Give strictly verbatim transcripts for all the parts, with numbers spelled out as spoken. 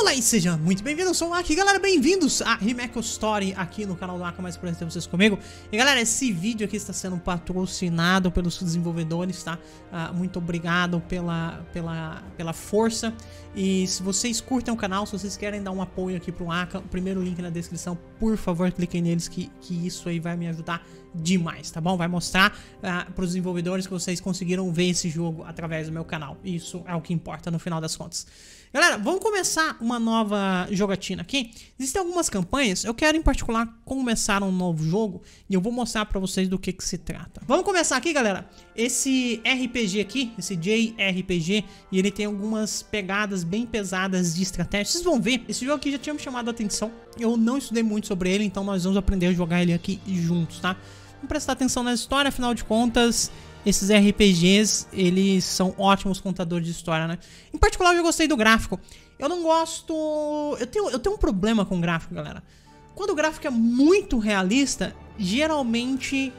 Olá e sejam muito bem-vindos, eu sou o Aki, galera, bem-vindos a Himeko Sutori aqui no canal do Aki, mais prazer ter vocês comigo. E galera, esse vídeo aqui está sendo patrocinado pelos desenvolvedores, tá? Uh, muito obrigado pela, pela, pela força. E se vocês curtem o canal, se vocês querem dar um apoio aqui pro Aki, o primeiro link na descrição, por favor, cliquem neles que, que isso aí vai me ajudar demais, tá bom? Vai mostrar uh, para os desenvolvedores que vocês conseguiram ver esse jogo através do meu canal. Isso é o que importa no final das contas. Galera, vamos começar uma nova jogatina aqui. Existem algumas campanhas, eu quero em particular começar um novo jogo e eu vou mostrar pra vocês do que que se trata. Vamos começar aqui, galera, esse R P G aqui, esse J R P G, e ele tem algumas pegadas bem pesadas de estratégia. Vocês vão ver, esse jogo aqui já tinha me chamado a atenção, eu não estudei muito sobre ele, então nós vamos aprender a jogar ele aqui juntos, tá? Vamos prestar atenção na história, afinal de contas, esses R P Gs, eles são ótimos contadores de história, né? Em particular, eu gostei do gráfico. Eu não gosto... Eu tenho, eu tenho um problema com o gráfico, galera. Quando o gráfico é muito realista, geralmente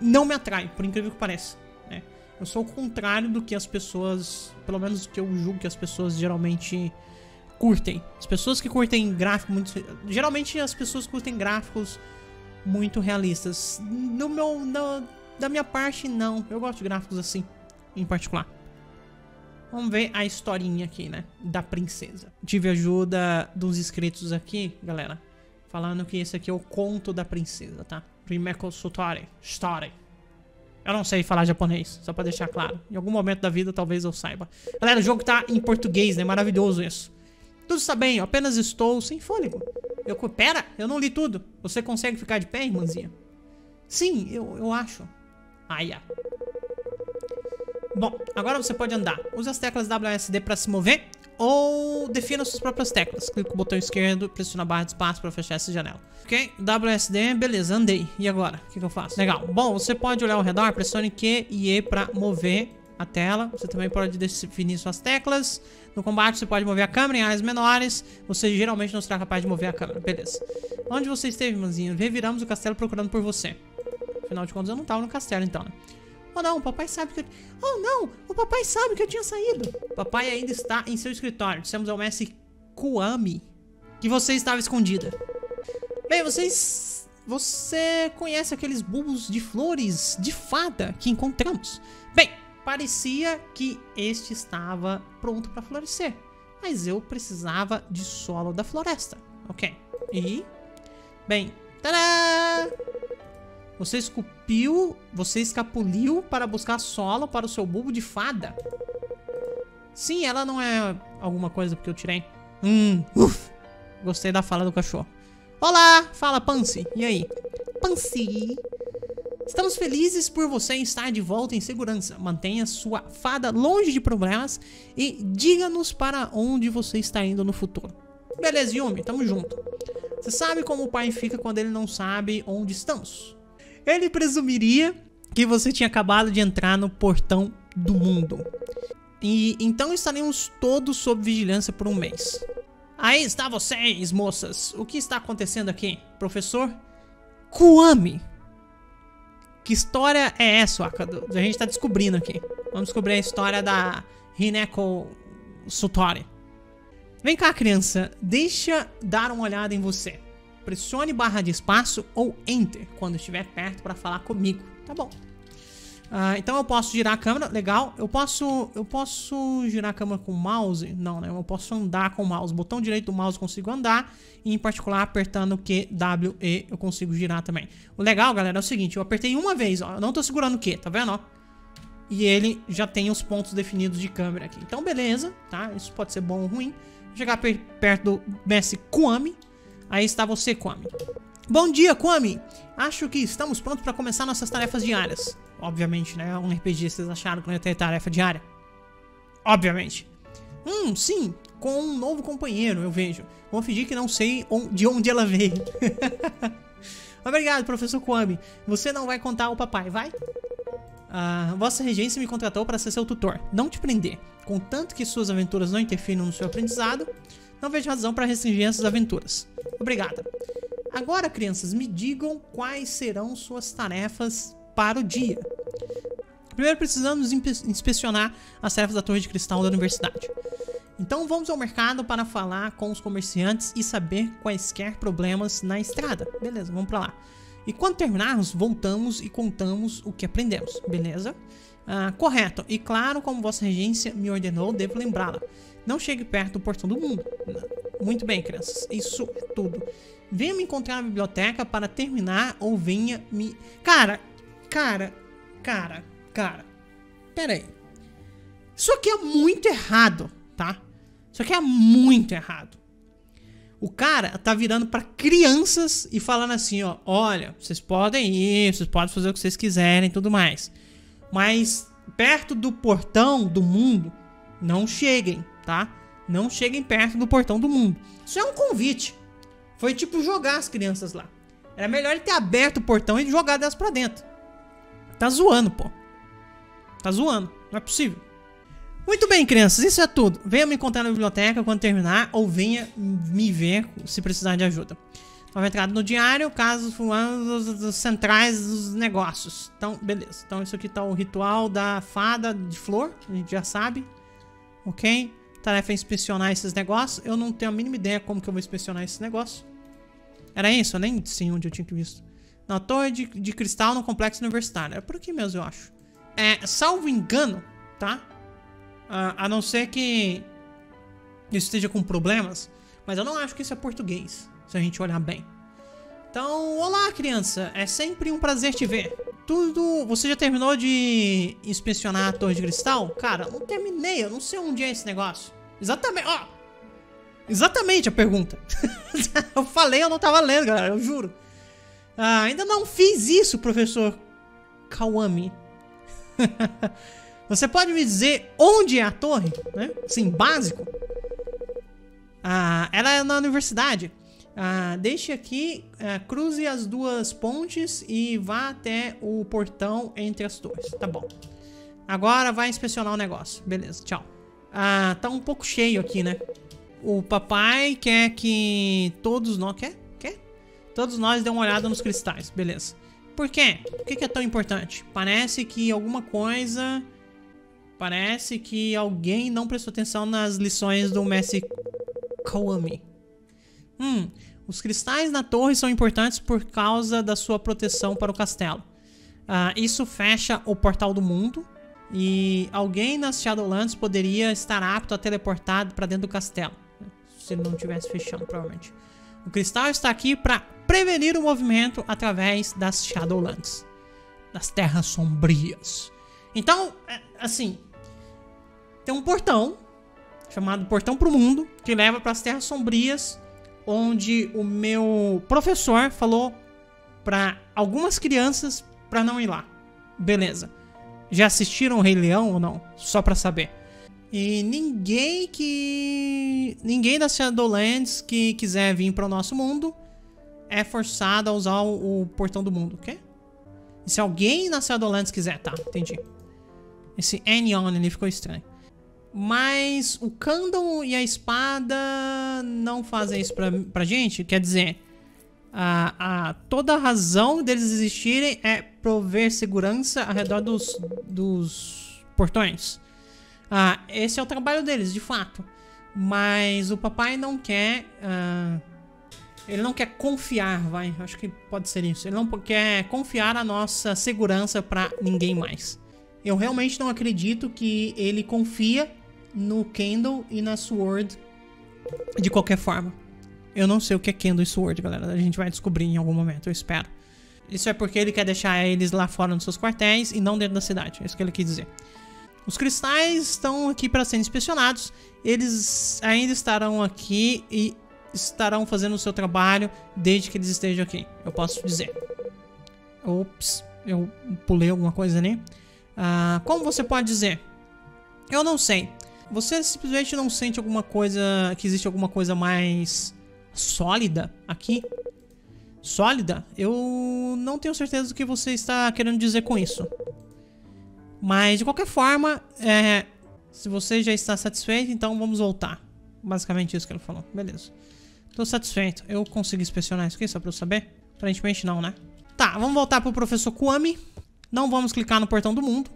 não me atrai, por incrível que pareça, né? Eu sou o contrário do que as pessoas... Pelo menos que eu julgo que as pessoas geralmente curtem. As pessoas que curtem gráfico muito... Geralmente as pessoas curtem gráficos muito realistas. No meu... No... Da minha parte, não. Eu gosto de gráficos assim, em particular. Vamos ver a historinha aqui, né? Da princesa. Tive ajuda dos inscritos aqui, galera. Falando que esse aqui é o conto da princesa, tá? Himeko Sutori. Story. Eu não sei falar japonês, só pra deixar claro. Em algum momento da vida, talvez eu saiba. Galera, o jogo tá em português, né? Maravilhoso isso. Tudo está bem, eu apenas estou sem fôlego. Eu... Pera, eu não li tudo. Você consegue ficar de pé, irmãzinha? Sim, eu, eu acho. Aya. Bom, agora você pode andar. Use as teclas W A S D para se mover ou defina suas próprias teclas. Clica o botão esquerdo, pressiona a barra de espaço para fechar essa janela. Ok, W A S D, beleza, andei. E agora? O que, que eu faço? Legal. Bom, você pode olhar ao redor, pressione Q e E para mover a tela. Você também pode definir suas teclas. No combate você pode mover a câmera em áreas menores. Você geralmente não será capaz de mover a câmera, beleza. Onde você esteve, irmãzinha? Reviramos o castelo procurando por você. Afinal de contas, eu não tava no castelo, então, né? Oh, não, o papai sabe que eu... Oh, não, o papai sabe que eu tinha saído. O papai ainda está em seu escritório. Dissemos ao mestre Kwame que você estava escondida. Bem, vocês... Você conhece aqueles bulbos de flores de fada que encontramos? Bem, parecia que este estava pronto para florescer, mas eu precisava de solo da floresta. Ok. E... Bem... Tadá! Você esculpiu, você escapuliu para buscar solo para o seu bulbo de fada. Sim, ela não é alguma coisa porque eu tirei. Hum, uff. Gostei da fala do cachorro. Olá, fala Pansy. E aí? Pansy. Estamos felizes por você estar de volta em segurança. Mantenha sua fada longe de problemas e diga-nos para onde você está indo no futuro. Beleza, Yumi, tamo junto. Você sabe como o pai fica quando ele não sabe onde estamos. Ele presumiria que você tinha acabado de entrar no Portão do Mundo. E então estaremos todos sob vigilância por um mês. Aí está vocês, moças. O que está acontecendo aqui, professor? Kwame. Que história é essa, Wakadu? A gente está descobrindo aqui. Vamos descobrir a história da Himeko Sutori. Vem cá, criança. Deixa dar uma olhada em você. Pressione barra de espaço ou enter quando estiver perto para falar comigo. Tá bom. Uh, então eu posso girar a câmera. Legal. Eu posso, eu posso girar a câmera com o mouse? Não, né? Eu posso andar com o mouse. Botão direito do mouse eu consigo andar. E em particular apertando Q, W, E eu consigo girar também. O legal, galera, é o seguinte. Eu apertei uma vez. Ó, eu não tô segurando o Q. Tá vendo? Ó? E ele já tem os pontos definidos de câmera aqui. Então beleza. Tá? Isso pode ser bom ou ruim. Vou chegar per perto do mestre Kwame. Aí está você, Kwame. Bom dia, Kwame. Acho que estamos prontos para começar nossas tarefas diárias. Obviamente, né? Um R P G, vocês acharam que não ia ter tarefa diária? Obviamente. Hum, sim. Com um novo companheiro, eu vejo. Vou fingir que não sei de onde ela veio. Obrigado, professor Kwame. Você não vai contar ao papai, vai? Ah, vossa regência me contratou para ser seu tutor. Não te prender. Contanto que suas aventuras não interfiram no seu aprendizado... Não vejo razão para restringir essas aventuras. Obrigada. Agora, crianças, me digam quais serão suas tarefas para o dia. Primeiro, precisamos inspecionar as tarefas da Torre de Cristal da Universidade. Então vamos ao mercado para falar com os comerciantes e saber quaisquer problemas na estrada. Beleza, vamos para lá. E quando terminarmos, voltamos e contamos o que aprendemos, beleza? Ah, correto. E claro, como vossa regência me ordenou, devo lembrá-la. Não chegue perto do Portão do Mundo. Muito bem, crianças. Isso é tudo. Venha me encontrar na biblioteca para terminar ou venha me... Cara, cara, cara, cara. Pera aí. Isso aqui é muito errado, tá? Isso aqui é muito errado. O cara tá virando pra crianças e falando assim, ó, olha, vocês podem ir, vocês podem fazer o que vocês quiserem e tudo mais. Mas perto do Portão do Mundo, não cheguem, tá? Não cheguem perto do Portão do Mundo. Isso é um convite. Foi tipo jogar as crianças lá. Era melhor ele ter aberto o portão e jogado elas pra dentro. Tá zoando, pô. Tá zoando, não é possível. Muito bem, crianças, isso é tudo. Venha me encontrar na biblioteca quando terminar ou venha me ver se precisar de ajuda. Nova entrada no diário, casos centrais dos negócios. Então, beleza. Então, isso aqui tá o ritual da fada de flor, a gente já sabe. Ok? Tarefa é inspecionar esses negócios. Eu não tenho a mínima ideia como que eu vou inspecionar esse negócio. Era isso? Eu nem sei onde eu tinha que visto. Na torre de, de cristal no complexo universitário. É por aqui mesmo, eu acho. É, salvo engano, tá? Uh, a não ser que isso esteja com problemas. Mas eu não acho que isso é português, se a gente olhar bem. Então, olá, criança. É sempre um prazer te ver. Tudo... Você já terminou de inspecionar a torre de cristal? Cara, não terminei. Eu não sei onde é esse negócio. Exatamente. Ó. Exatamente a pergunta. Eu falei, eu não tava lendo, galera. Eu juro. Ah, ainda não fiz isso, professor Kwame. Você pode me dizer onde é a torre, né? Sim, básico. Ah, ela é na universidade. Ah, deixe aqui, ah, cruze as duas pontes e vá até o portão entre as torres. Tá bom. Agora vai inspecionar o negócio. Beleza, tchau. Ah, tá um pouco cheio aqui, né? O papai quer que todos nós... Quer? Quer? Todos nós dê uma olhada nos cristais. Beleza. Por quê? Por que é tão importante? Parece que alguma coisa... Parece que alguém não prestou atenção nas lições do mestre Kwame. Hum, os cristais na torre são importantes por causa da sua proteção para o castelo. Ah, isso fecha o Portal do Mundo. E alguém nas Shadowlands poderia estar apto a teleportar para dentro do castelo. Se ele não estivesse fechando, provavelmente. O cristal está aqui para prevenir o movimento através das Shadowlands. Das Terras Sombrias. Então, assim, tem um portão, chamado Portão pro Mundo, que leva para as Terras Sombrias, onde o meu professor falou para algumas crianças para não ir lá. Beleza. Já assistiram o Rei Leão ou não? Só para saber. E ninguém que... Ninguém das Shadowlands que quiser vir para o nosso mundo é forçado a usar o, o Portão do Mundo, ok? E se alguém nas Shadowlands quiser, tá, entendi. Esse Anion ali ficou estranho. Mas o cândalo e a espada não fazem isso pra, pra gente. Quer dizer, a, a, toda a razão deles existirem é prover segurança ao redor dos, dos portões. Ah, esse é o trabalho deles, de fato. Mas o papai não quer... Ah, ele não quer confiar, vai. Acho que pode ser isso. Ele não quer confiar a nossa segurança pra ninguém mais. Eu realmente não acredito que ele confia no Kendall e na Sword de qualquer forma. Eu não sei o que é Kendall e Sword, galera. A gente vai descobrir em algum momento, eu espero. Isso é porque ele quer deixar eles lá fora nos seus quartéis e não dentro da cidade. É isso que ele quis dizer. Os cristais estão aqui para serem inspecionados. Eles ainda estarão aqui e estarão fazendo o seu trabalho desde que eles estejam aqui. Eu posso dizer. Ops, eu pulei alguma coisa ali. Uh, como você pode dizer? Eu não sei. Você simplesmente não sente alguma coisa... Que existe alguma coisa mais... Sólida aqui? Sólida? Eu não tenho certeza do que você está querendo dizer com isso. Mas de qualquer forma... É, se você já está satisfeito, então vamos voltar. Basicamente isso que ele falou. Beleza. Estou satisfeito. Eu consigo inspecionar isso aqui só para eu saber? Aparentemente não, né? Tá, vamos voltar para o professor Kwame. Não vamos clicar no Portão do Mundo.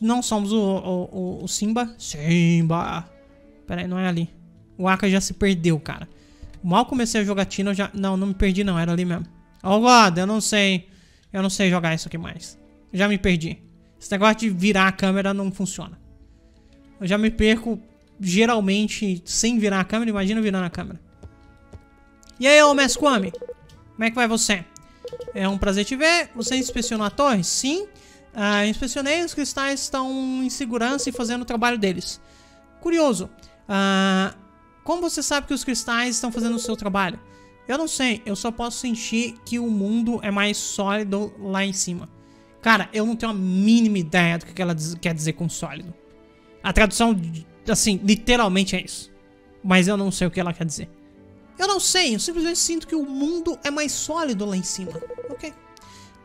Não somos o, o, o, o Simba. Simba. Pera aí, não é ali. O Aka já se perdeu, cara. Mal comecei a jogatina, eu já... Não, não me perdi não, era ali mesmo. Ó, God, eu não sei... Eu não sei jogar isso aqui mais. Eu já me perdi. Esse negócio de virar a câmera não funciona. Eu já me perco, geralmente, sem virar a câmera. Imagina virar a câmera. E aí, ô mestre Kwame? Como é que vai você? É um prazer te ver. Você inspecionou a torre? Sim. Ah, inspecionei. Os cristais estão em segurança e fazendo o trabalho deles. Curioso. Ah... Como você sabe que os cristais estão fazendo o seu trabalho? Eu não sei, eu só posso sentir que o mundo é mais sólido lá em cima. Cara, eu não tenho a mínima ideia do que ela diz, quer dizer com sólido. A tradução, assim, literalmente é isso. Mas eu não sei o que ela quer dizer. Eu não sei, eu simplesmente sinto que o mundo é mais sólido lá em cima. Ok.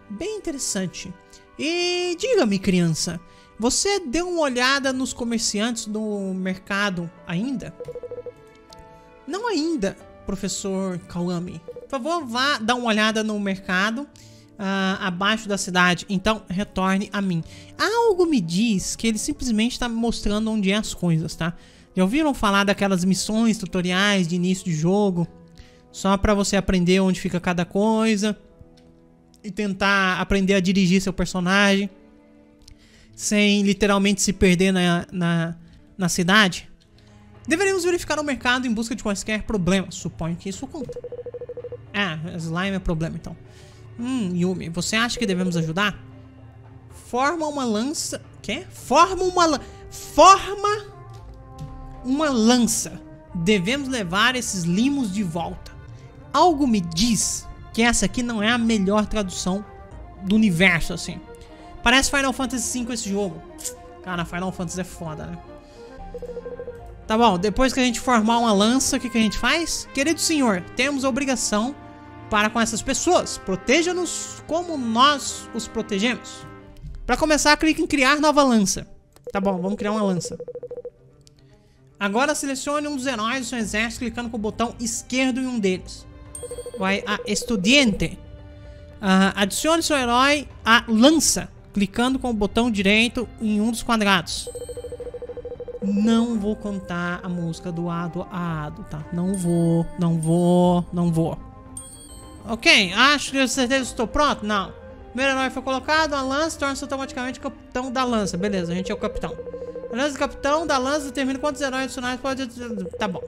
Bem interessante. E diga-me, criança, você deu uma olhada nos comerciantes do mercado ainda? Não ainda, professor Kwame. Por favor, vá dar uma olhada no mercado uh, abaixo da cidade. Então, retorne a mim. Algo me diz que ele simplesmente está mostrando onde é as coisas, tá? Já ouviram falar daquelas missões, tutoriais de início de jogo? Só para você aprender onde fica cada coisa. E tentar aprender a dirigir seu personagem. Sem literalmente se perder na, na, na cidade. Deveríamos verificar o mercado em busca de quaisquer problemas. Suponho que isso conta. Ah, slime é problema, então. Hum, Yumi, você acha que devemos ajudar? Forma uma lança... Quê? Forma uma lança... Forma uma lança. Devemos levar esses limos de volta. Algo me diz que essa aqui não é a melhor tradução do universo, assim. Parece Final Fantasy cinco esse jogo. Cara, Final Fantasy é foda, né? Tá bom, depois que a gente formar uma lança, o que, que a gente faz? Querido senhor, temos a obrigação para com essas pessoas. Proteja-nos como nós os protegemos. Para começar, clique em criar nova lança. Tá bom, vamos criar uma lança. Agora selecione um dos heróis do seu exército, clicando com o botão esquerdo em um deles. Vai a Estudiante. Uh, adicione seu herói à lança, clicando com o botão direito em um dos quadrados. Não vou cantar a música do Ado a Ado, tá? Não vou, não vou, não vou. Ok, acho que eu certeza estou pronto? Não. Primeiro herói foi colocado, a lança torna-se automaticamente capitão da lança. Beleza, a gente é o capitão. A lança do capitão da lança determina quantos heróis adicionais pode... Tá bom.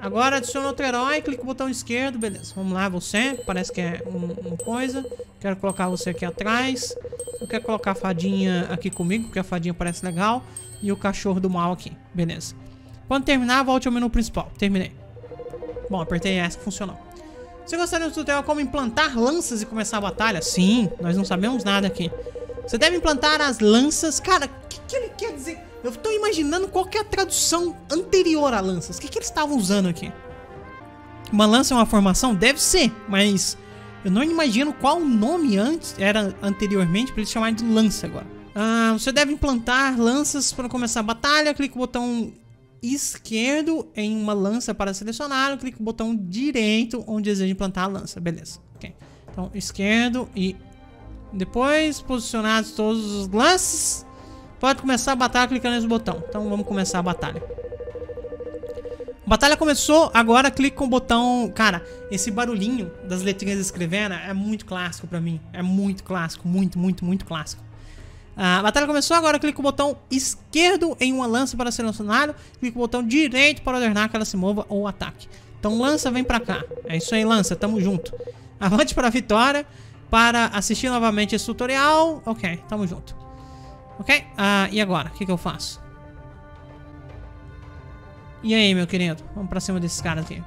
Agora adiciona outro herói, clica no botão esquerdo, beleza. Vamos lá, você. Parece que é um, um coisa. Quero colocar você aqui atrás. Eu quero colocar a fadinha aqui comigo, porque a fadinha parece legal. E o cachorro do mal aqui, beleza. Quando terminar, volte ao menu principal. Terminei. Bom, apertei essa que funcionou. Você gostaria do tutorial como implantar lanças e começar a batalha? Sim, nós não sabemos nada aqui. Você deve implantar as lanças. Cara, o que, que ele quer dizer? Eu tô imaginando qual que é a tradução anterior a lanças. O que, que eles estavam usando aqui? Uma lança é uma formação? Deve ser, mas eu não imagino qual nome antes era anteriormente para eles chamarem de lança agora. Ah, você deve implantar lanças para começar a batalha. Clique o botão esquerdo em uma lança para selecionar. Clique o botão direito onde deseja implantar a lança. Beleza. Okay. Então, esquerdo e... Depois, posicionados todos os lances, pode começar a batalha clicando nesse botão. Então, vamos começar a batalha. A batalha começou. Agora, clique com o botão... Cara, esse barulhinho das letrinhas escrevendo é muito clássico para mim. É muito clássico. Muito, muito, muito clássico. A batalha começou, agora clica o botão esquerdo em uma lança para selecionar, clica o botão direito para ordenar que ela se mova ou ataque. Então lança, vem pra cá. É isso aí, lança, tamo junto. Avante para a vitória, para assistir novamente esse tutorial. Ok, tamo junto. Ok, uh, e agora? O que, que eu faço? E aí, meu querido? Vamos pra cima desses caras aqui.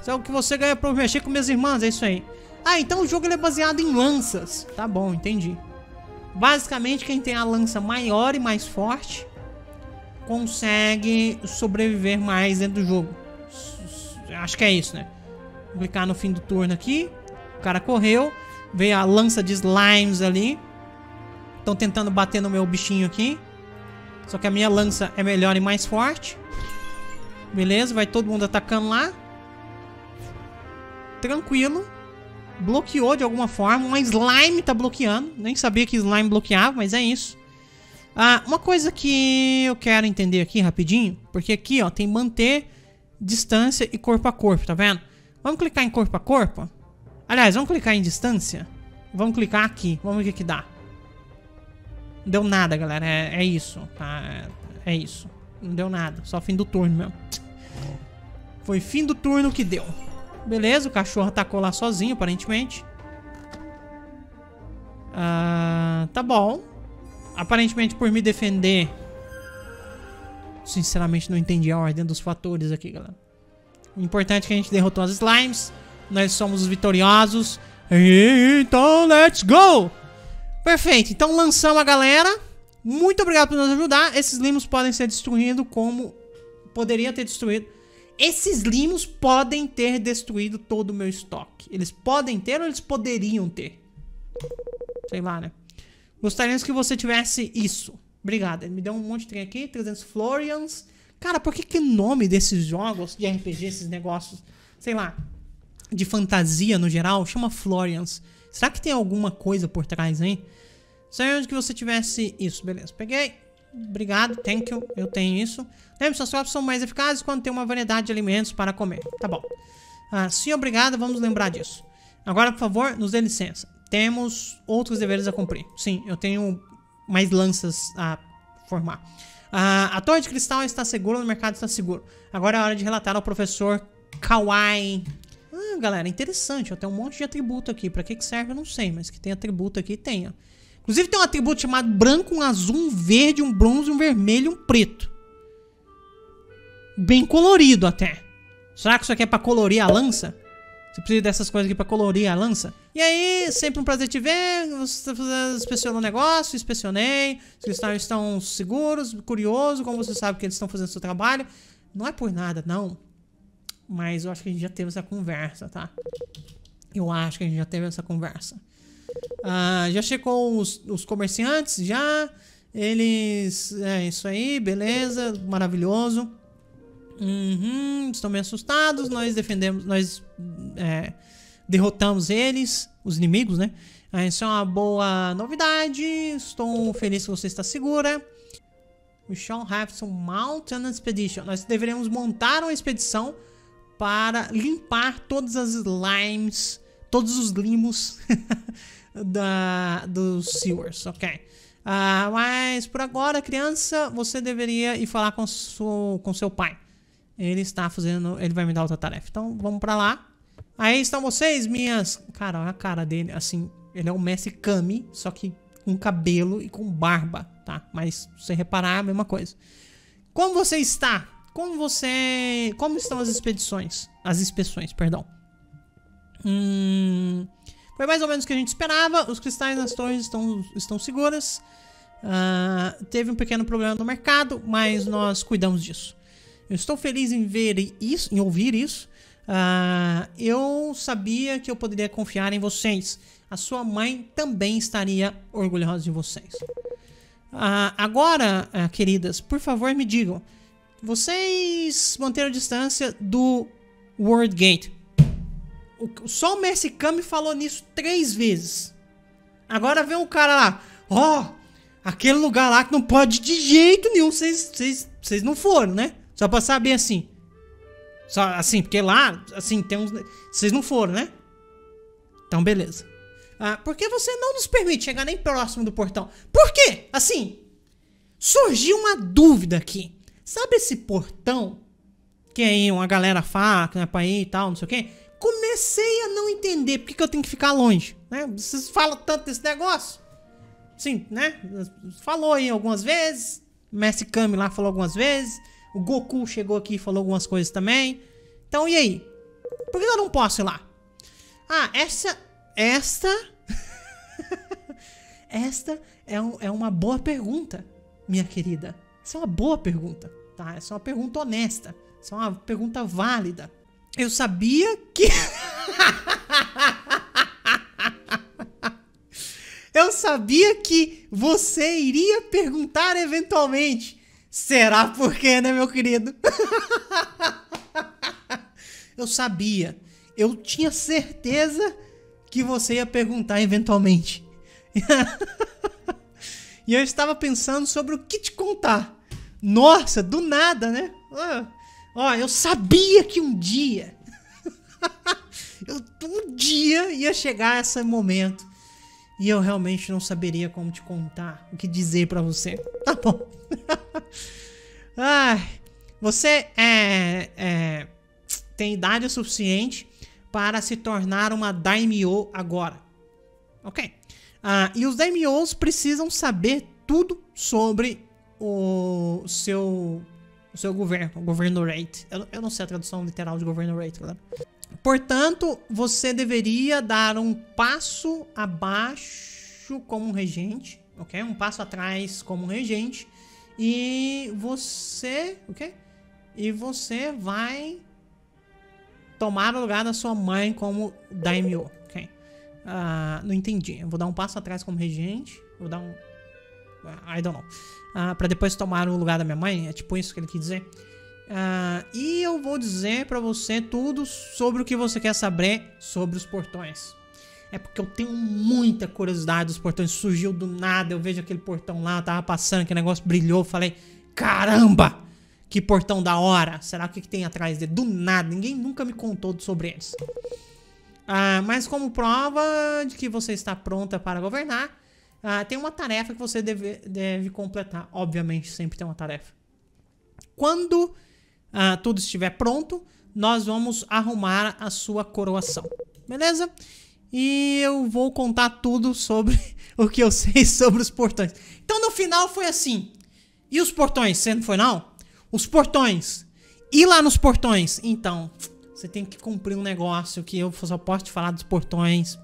Isso é o que você ganha por mexer com minhas irmãs, é isso aí. Ah, então o jogo ele é baseado em lanças. Tá bom, entendi. Basicamente, quem tem a lança maior e mais forte consegue sobreviver mais dentro do jogo. Acho que é isso, né? Vou clicar no fim do turno aqui. O cara correu. Veio a lança de slimes ali. Estão tentando bater no meu bichinho aqui. Só que a minha lança é melhor e mais forte. Beleza, vai todo mundo atacando lá. Tranquilo. Bloqueou de alguma forma. Uma slime tá bloqueando. Nem sabia que slime bloqueava, mas é isso. Ah, uma coisa que eu quero entender aqui rapidinho, porque aqui, ó, tem manter distância e corpo a corpo, tá vendo? Vamos clicar em corpo a corpo? Aliás, vamos clicar em distância? Vamos clicar aqui, vamos ver o que dá. Não deu nada, galera, é, é isso, tá? É isso, não deu nada, só fim do turno mesmo. Foi fim do turno que deu. Beleza, o cachorro atacou lá sozinho, aparentemente. Ah, tá bom. Aparentemente, por me defender... Sinceramente, não entendi a ordem dos fatores aqui, galera. O importante é que a gente derrotou as slimes. Nós somos os vitoriosos. Então, let's go! Perfeito, então lançamos a galera. Muito obrigado por nos ajudar. Esses limos podem ser destruídos como... Poderia ter destruído... Esses limos podem ter destruído todo o meu estoque. Eles podem ter ou eles poderiam ter? Sei lá, né? Gostaríamos que você tivesse isso. Obrigado. Ele me deu um monte de trem aqui. trezentos Florians. Cara, por que o nome desses jogos de R P G, esses negócios, sei lá, de fantasia no geral, chama Florians? Será que tem alguma coisa por trás, hein? Gostaríamos que você tivesse isso. Beleza, peguei. Obrigado, thank you. Eu tenho isso. Lembre-se, suas crops são mais eficazes quando tem uma variedade de alimentos para comer. Tá bom. Ah, sim, obrigado, vamos lembrar disso. Agora, por favor, nos dê licença. Temos outros deveres a cumprir. Sim, eu tenho mais lanças a formar. Ah, a torre de cristal está segura, o mercado está seguro. Agora é a hora de relatar ao professor Kawaii. Ah, galera, interessante. Eu tenho um monte de atributo aqui. Para que que serve, eu não sei, mas que tem atributo aqui, tem, ó. Inclusive tem um atributo chamado branco, um azul, um verde, um bronze, um vermelho e um preto. Bem colorido até. Será que isso aqui é pra colorir a lança? Você precisa dessas coisas aqui pra colorir a lança? E aí, sempre um prazer te ver. Você inspecionou o negócio, inspecionei. Os cristais estão seguros, curioso, como você sabe que eles estão fazendo o seu trabalho. Não é por nada, não. Mas eu acho que a gente já teve essa conversa, tá? Eu acho que a gente já teve essa conversa. Ah, já checou os, os comerciantes, já eles, é isso aí, beleza, maravilhoso. Uhum, estão meio assustados, nós defendemos, nós é, derrotamos eles, os inimigos, né? Ah, isso é uma boa novidade, estou feliz que você está segura. We shall have to mount an expedition. Nós deveremos montar uma expedição para limpar todas as slimes, todos os limos da, dos sewers, ok. Ah, mas por agora, criança, você deveria ir falar com seu, com seu pai. Ele está fazendo, ele vai me dar outra tarefa. Então vamos pra lá. Aí estão vocês, minhas... Cara, olha a cara dele, assim, ele é o Messi Kami, só que com cabelo e com barba, tá? Mas se você reparar, a mesma coisa. Como você está? Como você... Como estão as expedições? As inspeções, perdão. Hum, foi mais ou menos o que a gente esperava. Os cristais nas torres estão, estão seguras. uh, Teve um pequeno problema no mercado, mas nós cuidamos disso. Eu estou feliz em ver isso, em ouvir isso. uh, Eu sabia que eu poderia confiar em vocês. A sua mãe também estaria orgulhosa de vocês. uh, Agora, uh, queridas, por favor me digam, vocês manteram a distância do Worldgate. Só o Messi Kami falou nisso três vezes. Agora vem um cara lá. Ó, oh, aquele lugar lá que não pode de jeito nenhum. Vocês não foram, né? Só pra saber assim. Só assim, porque lá, assim, tem uns... Vocês não foram, né? Então, beleza. Ah, por que você não nos permite chegar nem próximo do portão? Por quê? Assim, surgiu uma dúvida aqui. Sabe esse portão? Que aí uma galera fala que não é pra ir e tal, não sei o quê. Comecei a não entender porque que eu tenho que ficar longe, né? Vocês falam tanto desse negócio. Sim, né? Falou aí algumas vezes. Messi Kami lá falou algumas vezes. O Goku chegou aqui e falou algumas coisas também. Então, e aí? Por que eu não posso ir lá? Ah, essa... Esta... esta é, um, é uma boa pergunta, minha querida. Essa é uma boa pergunta, tá? Essa é uma pergunta honesta. Essa é uma pergunta válida. Eu sabia que... Eu sabia que você iria perguntar eventualmente. Será por quê, né, meu querido? Eu sabia. Eu tinha certeza que você ia perguntar eventualmente. e eu estava pensando sobre o que te contar. Nossa, do nada, né? Ó, ó, eu sabia que um dia... eu, um dia ia chegar esse momento. E eu realmente não saberia como te contar, o que dizer pra você. Tá bom. Ai, você é, é, tem idade suficiente para se tornar uma daimyo agora. Ok. Ah, e os daimyos precisam saber tudo sobre o seu, o seu governo, o governorate. Eu, eu não sei a tradução literal de governorate, galera. Portanto, você deveria dar um passo abaixo como um regente, ok? Um passo atrás como um regente. E você, ok? E você vai tomar o lugar da sua mãe como daimyo, ok? Uh, não entendi. Eu vou dar um passo atrás como regente. Vou dar um... I don't know. Uh, pra depois tomar o lugar da minha mãe. É tipo isso que ele quis dizer. Uh, e eu vou dizer pra você tudo sobre o que você quer saber sobre os portões. É porque eu tenho muita curiosidade dos portões. Surgiu do nada, eu vejo aquele portão lá, eu tava passando, aquele negócio brilhou, falei, caramba, que portão da hora. Será que, que tem atrás dele? Do nada, ninguém nunca me contou sobre eles. uh, Mas como prova de que você está pronta para governar, uh, tem uma tarefa que você deve, deve completar. Obviamente sempre tem uma tarefa. Quando... Uh, tudo estiver pronto, nós vamos arrumar a sua coroação, beleza? E eu vou contar tudo sobre o que eu sei sobre os portões. Então no final foi assim. E os portões? Você não foi não? Os portões. E lá nos portões? Então, você tem que cumprir um negócio que eu só posso te falar dos portões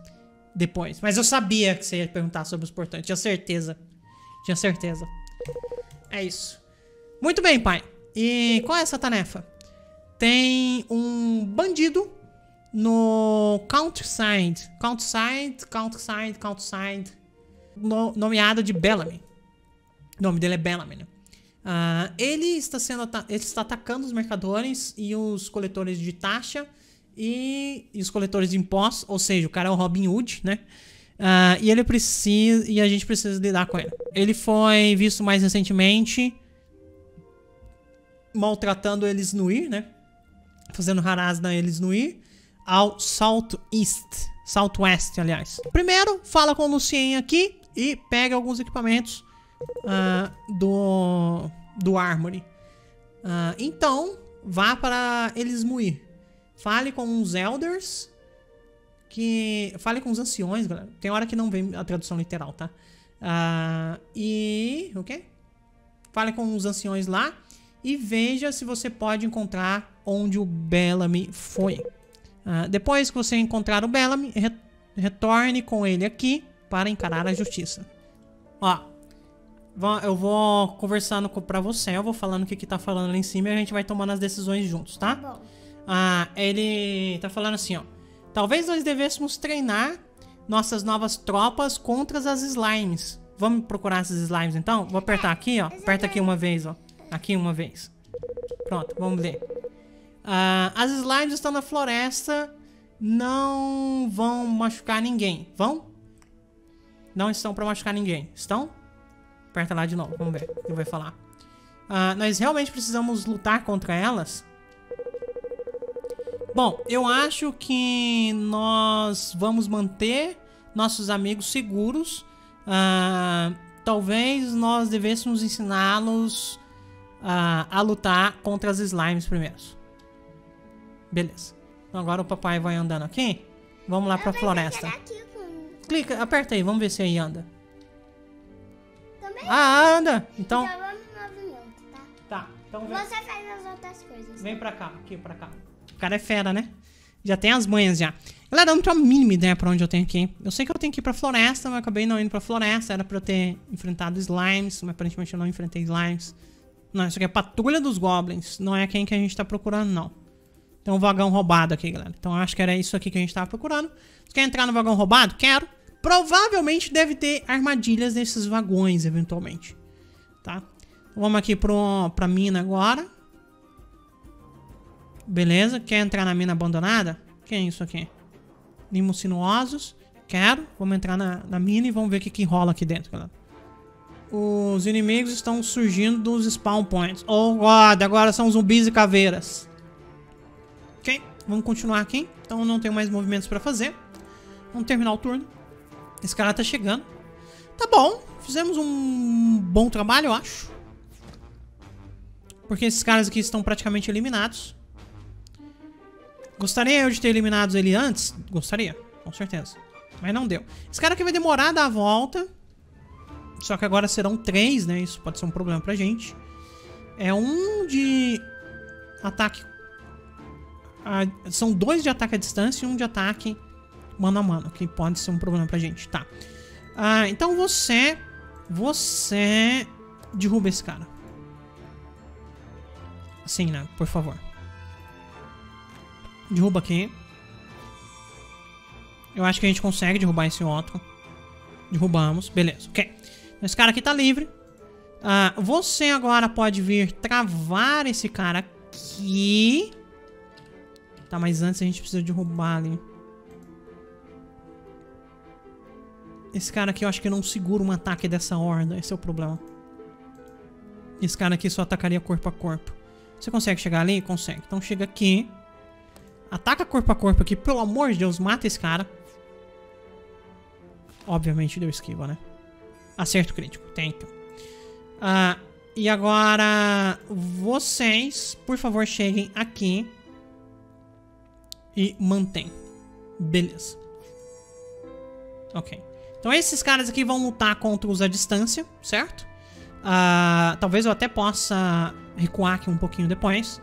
depois. Mas eu sabia que você ia perguntar sobre os portões, tinha certeza. Tinha certeza. É isso. Muito bem, pai. E qual é essa tarefa? Tem um bandido no countryside, countryside, countryside, countryside, no, nomeado de Bellamy. O nome dele é Bellamy, né? Uh, ele está sendo, ele está atacando os mercadores e os coletores de taxa e, e os coletores de impostos, ou seja, o cara é o Robin Hood, né? Uh, e ele precisa, e a gente precisa lidar com ele. Ele foi visto mais recentemente maltratando eles no ir, né? Fazendo haraz na eles no ir ao Southeast, Southwest, aliás. Primeiro, fala com o Lucien aqui e pega alguns equipamentos uh, do do Armory. Uh, então, vá para eles Muir. Fale com os Elders, que fale com os anciões, galera. Tem hora que não vem a tradução literal, tá? Uh, e o okay? quê? Fale com os anciões lá. E veja se você pode encontrar onde o Bellamy foi. Uh, depois que você encontrar o Bellamy, re retorne com ele aqui para encarar a justiça. Ó, eu vou conversando com, pra você, eu vou falando o que que tá falando ali em cima e a gente vai tomando as decisões juntos, tá? Tá bom. Uh, ele tá falando assim, ó. Talvez nós devêssemos treinar nossas novas tropas contra as slimes. Vamos procurar essas slimes então? Vou apertar aqui, ó. Aperta aqui uma vez, ó. Aqui uma vez. Pronto, vamos ler. Uh, as slimes estão na floresta. Não vão machucar ninguém. Vão? Não estão pra machucar ninguém. Estão? Aperta lá de novo. Vamos ver o que vai falar. Uh, nós realmente precisamos lutar contra elas? Bom, eu acho que nós vamos manter nossos amigos seguros. Uh, talvez nós devêssemos ensiná-los... Uh, a lutar contra as slimes primeiro. Beleza. Então agora o papai vai andando aqui. Vamos lá eu pra floresta. Aqui, clica, aperta aí, vamos ver se aí anda. Também ah, anda! Então. Então vamos no movimento, tá? Tá. Então vem. Você faz as outras coisas. Vem pra cá, aqui pra cá. O cara é fera, né? Já tem as manhas já. Galera, eu não tenho a mínima ideia pra onde eu tenho que ir. Eu sei que eu tenho que ir pra floresta, mas eu acabei não indo pra floresta. Era pra eu ter enfrentado slimes, mas aparentemente eu não enfrentei slimes. Não, isso aqui é a patrulha dos goblins. Não é quem que a gente tá procurando, não. Tem um vagão roubado aqui, galera. Então eu acho que era isso aqui que a gente tava procurando. Você quer entrar no vagão roubado? Quero. Provavelmente deve ter armadilhas nesses vagões, eventualmente. Tá? Então, vamos aqui pro, pra mina agora. Beleza. Quer entrar na mina abandonada? Que é isso aqui? Limos sinuosos. Quero. Vamos entrar na, na mina e vamos ver o que que rola aqui dentro, galera. os inimigos estão surgindo dos spawn points. Oh, God, agora são zumbis e caveiras. Ok, vamos continuar aqui. Então não tenho mais movimentos pra fazer. Vamos terminar o turno. Esse cara tá chegando. Tá bom, fizemos um bom trabalho, eu acho. Porque esses caras aqui estão praticamente eliminados. Gostaria eu de ter eliminado ele antes? Gostaria, com certeza. Mas não deu. Esse cara aqui vai demorar a dar a volta. Só que agora serão três, né? Isso pode ser um problema pra gente. É um de ataque... Ah, são dois de ataque à distância e um de ataque mano a mano, que pode ser um problema pra gente. Tá. Ah, então você... Você... derruba esse cara. Assim, né? Por favor. Derruba aqui. Eu acho que a gente consegue derrubar esse outro. Derrubamos. Beleza, ok. Esse cara aqui tá livre. Ah, você agora pode vir travar esse cara aqui. Tá, mas antes a gente precisa derrubar ali. Esse cara aqui eu acho que não segura um ataque dessa horda. Esse é o problema. Esse cara aqui só atacaria corpo a corpo. Você consegue chegar ali? Consegue. Então chega aqui. Ataca corpo a corpo aqui. Pelo amor de Deus, mata esse cara. Obviamente deu esquiva, né? Acerto crítico. Tenta. Ah, e agora... Vocês, por favor, cheguem aqui. E mantém. Beleza. Ok. Então esses caras aqui vão lutar contra os à distância, certo? Ah, talvez eu até possa recuar aqui um pouquinho depois.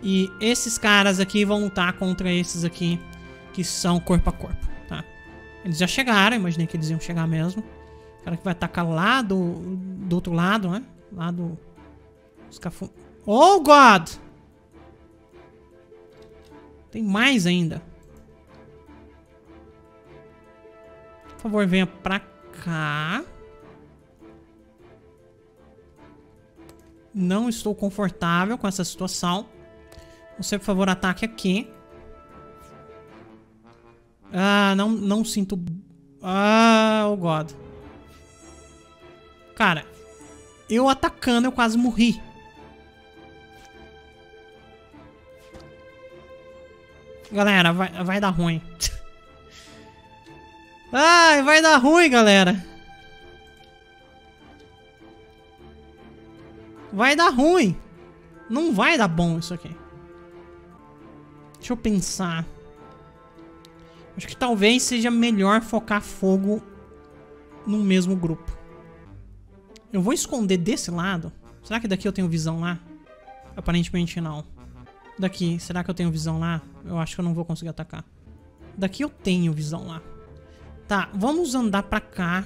E esses caras aqui vão lutar contra esses aqui que são corpo a corpo, tá? Eles já chegaram, imaginei que eles iam chegar mesmo. O cara que vai atacar lá do, do outro lado, né? Lá do... Escafu... Oh, God! Tem mais ainda. Por favor, venha pra cá. Não estou confortável com essa situação. Você, por favor, ataque aqui. Ah, não, não sinto... Ah, oh God. Cara, eu atacando, eu quase morri. Galera, vai, vai dar ruim. Ai, vai dar ruim, galera. Vai dar ruim. Não vai dar bom isso aqui. Deixa eu pensar. Acho que talvez seja melhor focar fogo no mesmo grupo. Eu vou esconder desse lado. Será que daqui eu tenho visão lá? Aparentemente não. Daqui, será que eu tenho visão lá? Eu acho que eu não vou conseguir atacar. Daqui eu tenho visão lá. Tá, vamos andar pra cá.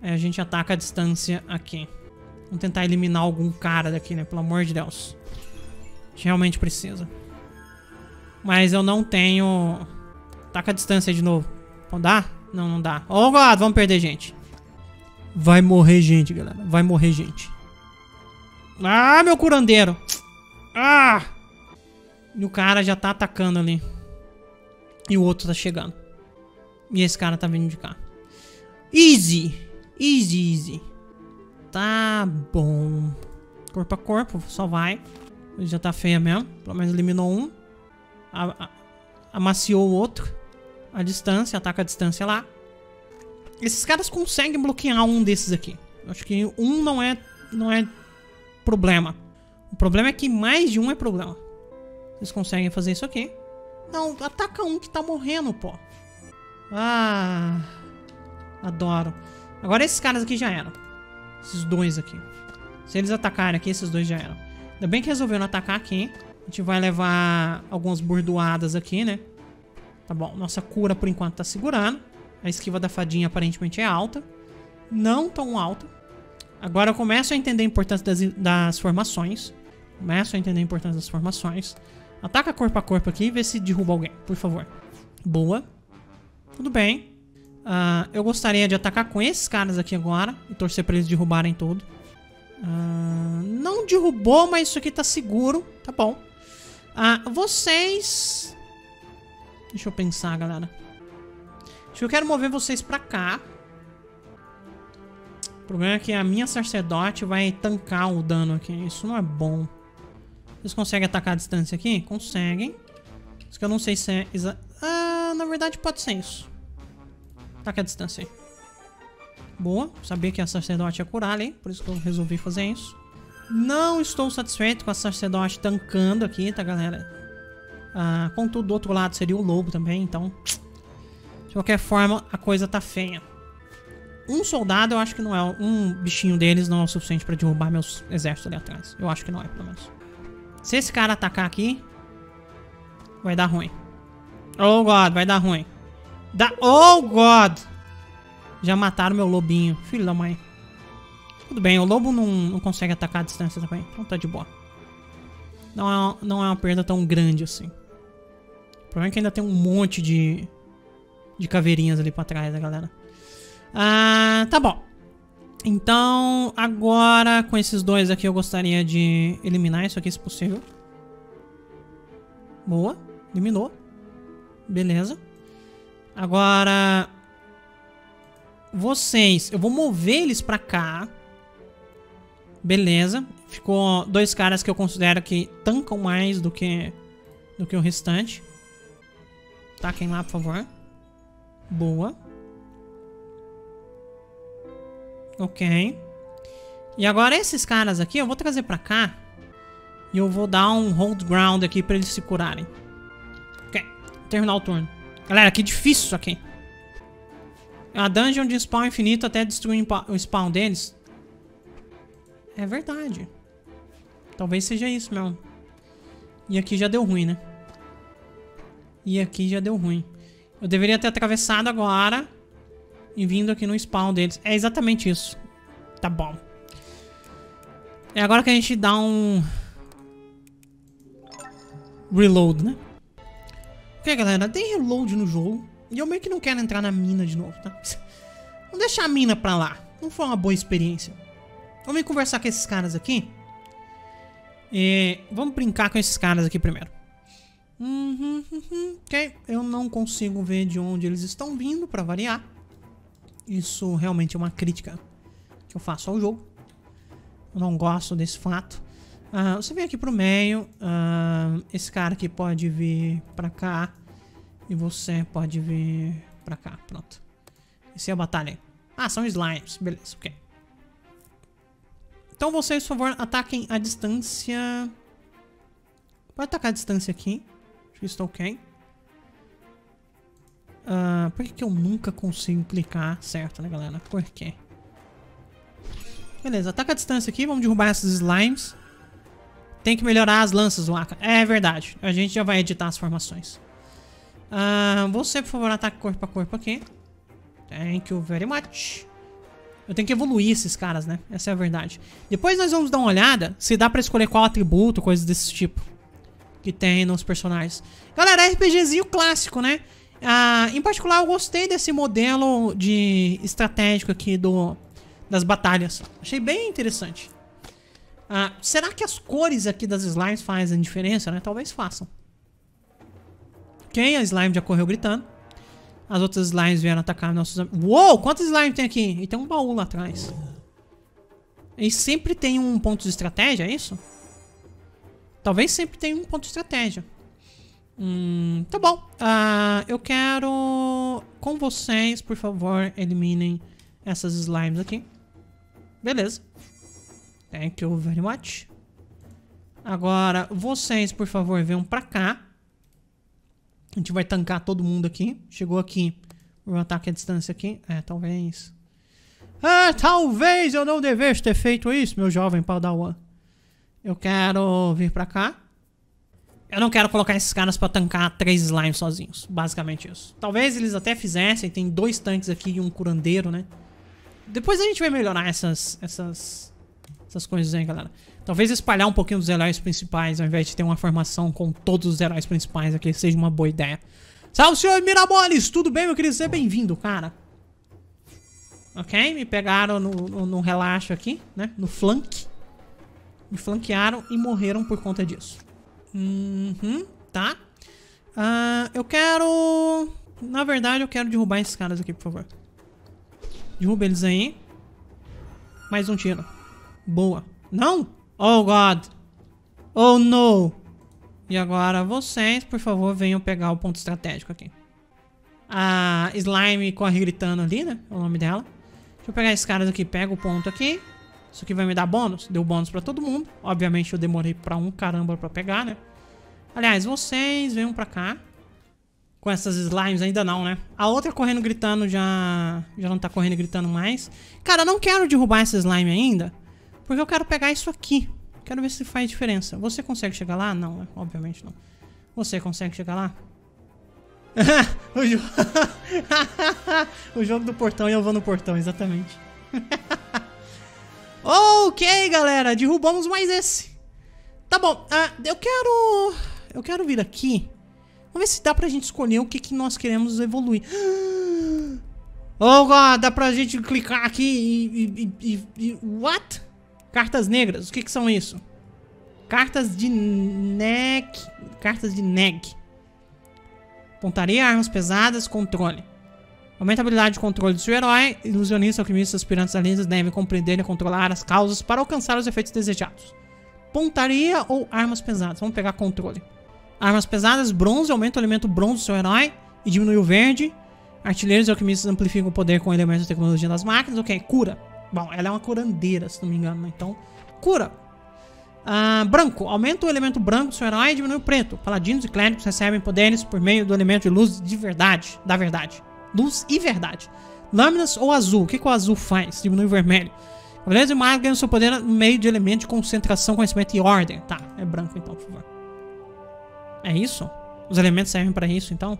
É, a gente ataca a distância aqui. Vamos tentar eliminar algum cara daqui, né? Pelo amor de Deus. A gente realmente precisa. Mas eu não tenho... Ataca a distância de novo. Não dá? Não, não dá. Oh, God, vamos perder gente. Vai morrer gente, galera. Vai morrer gente. Ah, meu curandeiro. Ah! E o cara já tá atacando ali. E o outro tá chegando. E esse cara tá vindo de cá. Easy. Easy, easy. Tá bom. Corpo a corpo, só vai. Ele já tá feio mesmo. Pelo menos eliminou um. A, a, amaciou o outro. A distância, ataca a distância lá. Esses caras conseguem bloquear um desses aqui. Eu acho que um não é, não é problema. O problema é que mais de um é problema. Eles conseguem fazer isso aqui. Não, ataca um que tá morrendo, pô. Ah, adoro. Agora esses caras aqui já eram. Esses dois aqui. Se eles atacarem aqui, esses dois já eram. Ainda bem que resolveram atacar aqui. A gente vai levar algumas bordoadas aqui, né? Tá bom, nossa cura por enquanto tá segurando. A esquiva da fadinha aparentemente é alta. Não tão alta. Agora eu começo a entender a importância das, das formações. Começo a entender a importância das formações. Ataca corpo a corpo aqui e vê se derruba alguém, por favor. Boa. Tudo bem. Uh, eu gostaria de atacar com esses caras aqui agora. E torcer pra eles derrubarem tudo. Uh, não derrubou, mas isso aqui tá seguro. Tá bom. Uh, vocês... Deixa eu pensar, galera. Eu quero mover vocês pra cá. O problema é que a minha sacerdote vai tancar o dano aqui. Isso não é bom. Vocês conseguem atacar a distância aqui? Conseguem. Isso que eu não sei se é... Exa... Ah, na verdade pode ser isso. Ataca a distância aí. Boa. Sabia que a sacerdote ia curar ali. Por isso que eu resolvi fazer isso. Não estou satisfeito com a sacerdote tancando aqui, tá, galera? Ah, contudo, do outro lado seria o lobo também, então... De qualquer forma, a coisa tá feia. Um soldado, eu acho que não é... Um bichinho deles não é o suficiente pra derrubar meus exércitos ali atrás. Eu acho que não é, pelo menos. Se esse cara atacar aqui... Vai dar ruim. Oh, God, vai dar ruim. Da... Oh, God! Já mataram meu lobinho. Filho da mãe. Tudo bem, o lobo não, não consegue atacar a distância também. Então tá de boa. Não é, não é uma perda tão grande assim. O problema é que ainda tem um monte de... De caveirinhas ali pra trás, né, galera? Ah, tá bom. Então, agora com esses dois aqui eu gostaria de eliminar isso aqui, se possível. Boa. Eliminou. Beleza. Agora... Vocês... Eu vou mover eles pra cá. Beleza. Ficou dois caras que eu considero que tancam mais do que... Do que o restante. Taquem lá, por favor. Boa. Ok. E agora esses caras aqui eu vou trazer pra cá. E eu vou dar um hold ground aqui pra eles se curarem. Ok. Terminar o turno. Galera, que difícil isso aqui. A dungeon de spawn infinito até destruir o spawn deles. É verdade. Talvez seja isso mesmo. E aqui já deu ruim, né? E aqui já deu ruim. Eu deveria ter atravessado agora... E vindo aqui no spawn deles. É exatamente isso. Tá bom. É agora que a gente dá um... Reload, né? Ok, galera. Tem reload no jogo. E eu meio que não quero entrar na mina de novo, tá? Vamos deixar a mina pra lá. Não foi uma boa experiência. Vamos conversar com esses caras aqui. E... Vamos brincar com esses caras aqui primeiro. Uhum, uhum, ok. Eu não consigo ver de onde eles estão vindo, pra variar. Isso realmente é uma crítica que eu faço ao jogo. Eu não gosto desse fato. Uh, você vem aqui pro meio. Uh, esse cara aqui pode vir pra cá. E você pode vir pra cá. Pronto. Essa é a batalha. Ah, são slimes. Beleza, ok. Então vocês, por favor, ataquem a distância. Pode atacar a distância aqui. Acho que isso tá ok. Uh, por que, que eu nunca consigo clicar certo, né, galera? Por quê? Beleza, ataca a distância aqui. Vamos derrubar essas slimes. Tem que melhorar as lanças, Waka. É verdade. A gente já vai editar as formações. Uh, você, por favor, ataca corpo a corpo aqui. Thank you very much. Eu tenho que evoluir esses caras, né? Essa é a verdade. Depois nós vamos dar uma olhada se dá pra escolher qual atributo, coisas desse tipo que tem nos personagens. Galera, RPGzinho clássico, né? Ah, em particular, eu gostei desse modelo de estratégico aqui do, das batalhas. Achei bem interessante. Ah, será que as cores aqui das slimes fazem diferença, né? Talvez façam. Ok, a slime já correu gritando. As outras slimes vieram atacar nossos amigos. Uou, quantas slimes tem aqui? E tem um baú lá atrás. E sempre tem um ponto de estratégia, é isso? Talvez sempre tenha um ponto de estratégia. Hum, tá bom. Uh, eu quero... Com vocês, por favor, eliminem essas slimes aqui. Beleza. Thank you very much. Agora, vocês, por favor, venham pra cá. A gente vai tancar todo mundo aqui. Chegou aqui. Vou atacar a distância aqui. É, talvez... Ah, talvez eu não devesse ter feito isso, meu jovem padawan. Eu quero vir pra cá. Eu não quero colocar esses caras pra tancar três slimes sozinhos. Basicamente isso. Talvez eles até fizessem. Tem dois tanques aqui e um curandeiro, né? Depois a gente vai melhorar essas... Essas... Essas coisas aí, galera. Talvez espalhar um pouquinho dos heróis principais, ao invés de ter uma formação com todos os heróis principais aqui, seja uma boa ideia. Salve, senhor Mirabolis! Tudo bem, meu querido? Seja bem-vindo, cara. Ok? Me pegaram no, no, no relaxo aqui, né? No flank. Me flanquearam e morreram por conta disso. Uhum, tá. Uh, eu quero... Na verdade, eu quero derrubar esses caras aqui, por favor. Derruba eles aí. Mais um tiro. Boa. Não? Oh, God. Oh, no. E agora vocês, por favor, venham pegar o ponto estratégico aqui. A Slime corre gritando ali, né? É o nome dela. Deixa eu pegar esses caras aqui. Pega o ponto aqui. Isso aqui vai me dar bônus. Deu bônus pra todo mundo. Obviamente eu demorei pra um caramba pra pegar, né? Aliás, vocês venham pra cá. Com essas slimes ainda não, né? A outra correndo gritando já... Já não tá correndo gritando mais. Cara, eu não quero derrubar essa slime ainda. Porque eu quero pegar isso aqui. Quero ver se faz diferença. Você consegue chegar lá? Não, né? Obviamente não. Você consegue chegar lá? o, jo... o jogo do portão e eu vou no portão, exatamente. Ok, galera. Derrubamos mais esse. Tá bom. Uh, eu quero... Eu quero vir aqui. Vamos ver se dá pra gente escolher o que, que nós queremos evoluir. Oh, God, dá pra gente clicar aqui e... e, e, e what? Cartas negras, o que que são isso? Cartas de neg... Cartas de neg. Pontaria, armas pesadas, controle. Aumenta a habilidade de controle do seu herói. Ilusionistas, alquimistas, aspirantes alienígenas devem compreender e controlar as causas para alcançar os efeitos desejados. Pontaria ou armas pesadas? Vamos pegar controle. Armas pesadas, bronze, aumenta o elemento bronze do seu herói e diminui o verde. Artilheiros e alquimistas amplificam o poder com elementos da tecnologia das máquinas. Ok, cura. Bom, ela é uma curandeira, se não me engano, né? Então, cura. Ah, branco, aumenta o elemento branco do seu herói e diminui o preto. Paladinos e clérigos recebem poderes por meio do elemento de luz de verdade. Da verdade. Luz e verdade. Lâminas ou azul. O que, que o azul faz? Diminui o vermelho. Cavaleiros e magos ganham seu poder no meio de elemento de concentração, conhecimento e ordem. Tá, é branco então, por favor. É isso? Os elementos servem pra isso, então?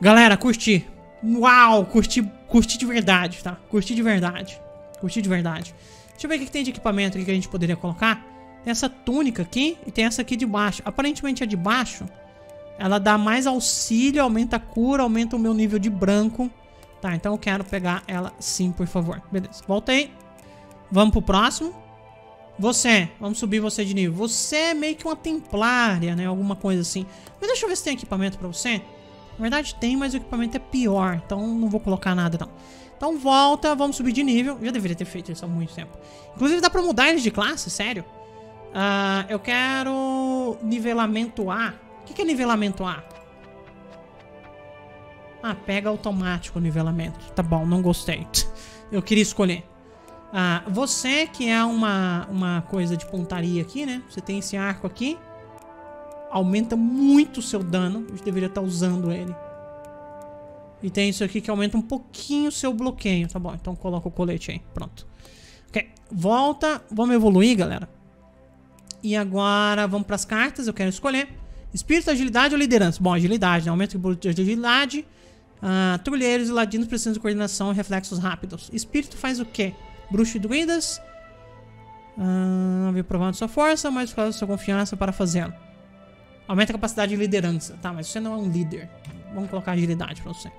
Galera, curti. Uau, curti, curti de verdade, tá? Curti de verdade. Curti de verdade. Deixa eu ver o que tem de equipamento aqui que a gente poderia colocar. Tem essa túnica aqui e tem essa aqui de baixo. Aparentemente a de baixo, ela dá mais auxílio, aumenta a cura, aumenta o meu nível de branco. Tá, então eu quero pegar ela sim, por favor. Beleza, voltei. Vamos pro próximo. Você, vamos subir você de nível. Você é meio que uma templária, né? Alguma coisa assim. Mas deixa eu ver se tem equipamento pra você. Na verdade tem, mas o equipamento é pior. Então não vou colocar nada, não. Então volta, vamos subir de nível. Eu já deveria ter feito isso há muito tempo. Inclusive dá pra mudar eles de classe, sério. Uh, eu quero nivelamento A. O que que é nivelamento A? Ah, pega automático o nivelamento. Tá bom, não gostei. Eu queria escolher. Ah, você que é uma, uma coisa de pontaria aqui, né? Você tem esse arco aqui. Aumenta muito o seu dano. A gente deveria estar usando ele. E tem isso aqui que aumenta um pouquinho o seu bloqueio. Tá bom, então coloca o colete aí. Pronto. Ok, volta. Vamos evoluir, galera. E agora vamos para as cartas. Eu quero escolher. Espírito, agilidade ou liderança? Bom, agilidade, né? Aumenta o de agilidade. Ah, trulheiros e ladinos precisam de coordenação e reflexos rápidos. Espírito faz o quê? Bruxo e druidas. Ah, havia provado sua força, mas faz sua confiança para fazê-lo. Aumenta a capacidade de liderança. Tá, mas você não é um líder. Vamos colocar agilidade pra você.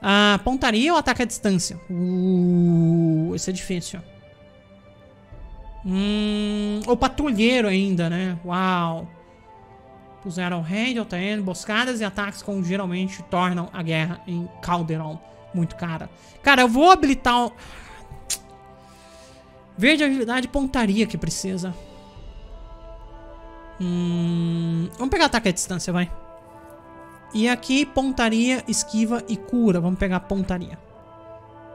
Ah, pontaria ou ataque à distância? Uh, esse é difícil. Hum, ou patrulheiro ainda, né? Uau. Puseram hand, altair, emboscadas e ataques como geralmente tornam a guerra em Calderon muito cara. Cara, eu vou habilitar... O... Verde, agilidade e pontaria que precisa. Hum, vamos pegar ataque à distância, vai. E aqui, pontaria, esquiva e cura. Vamos pegar pontaria.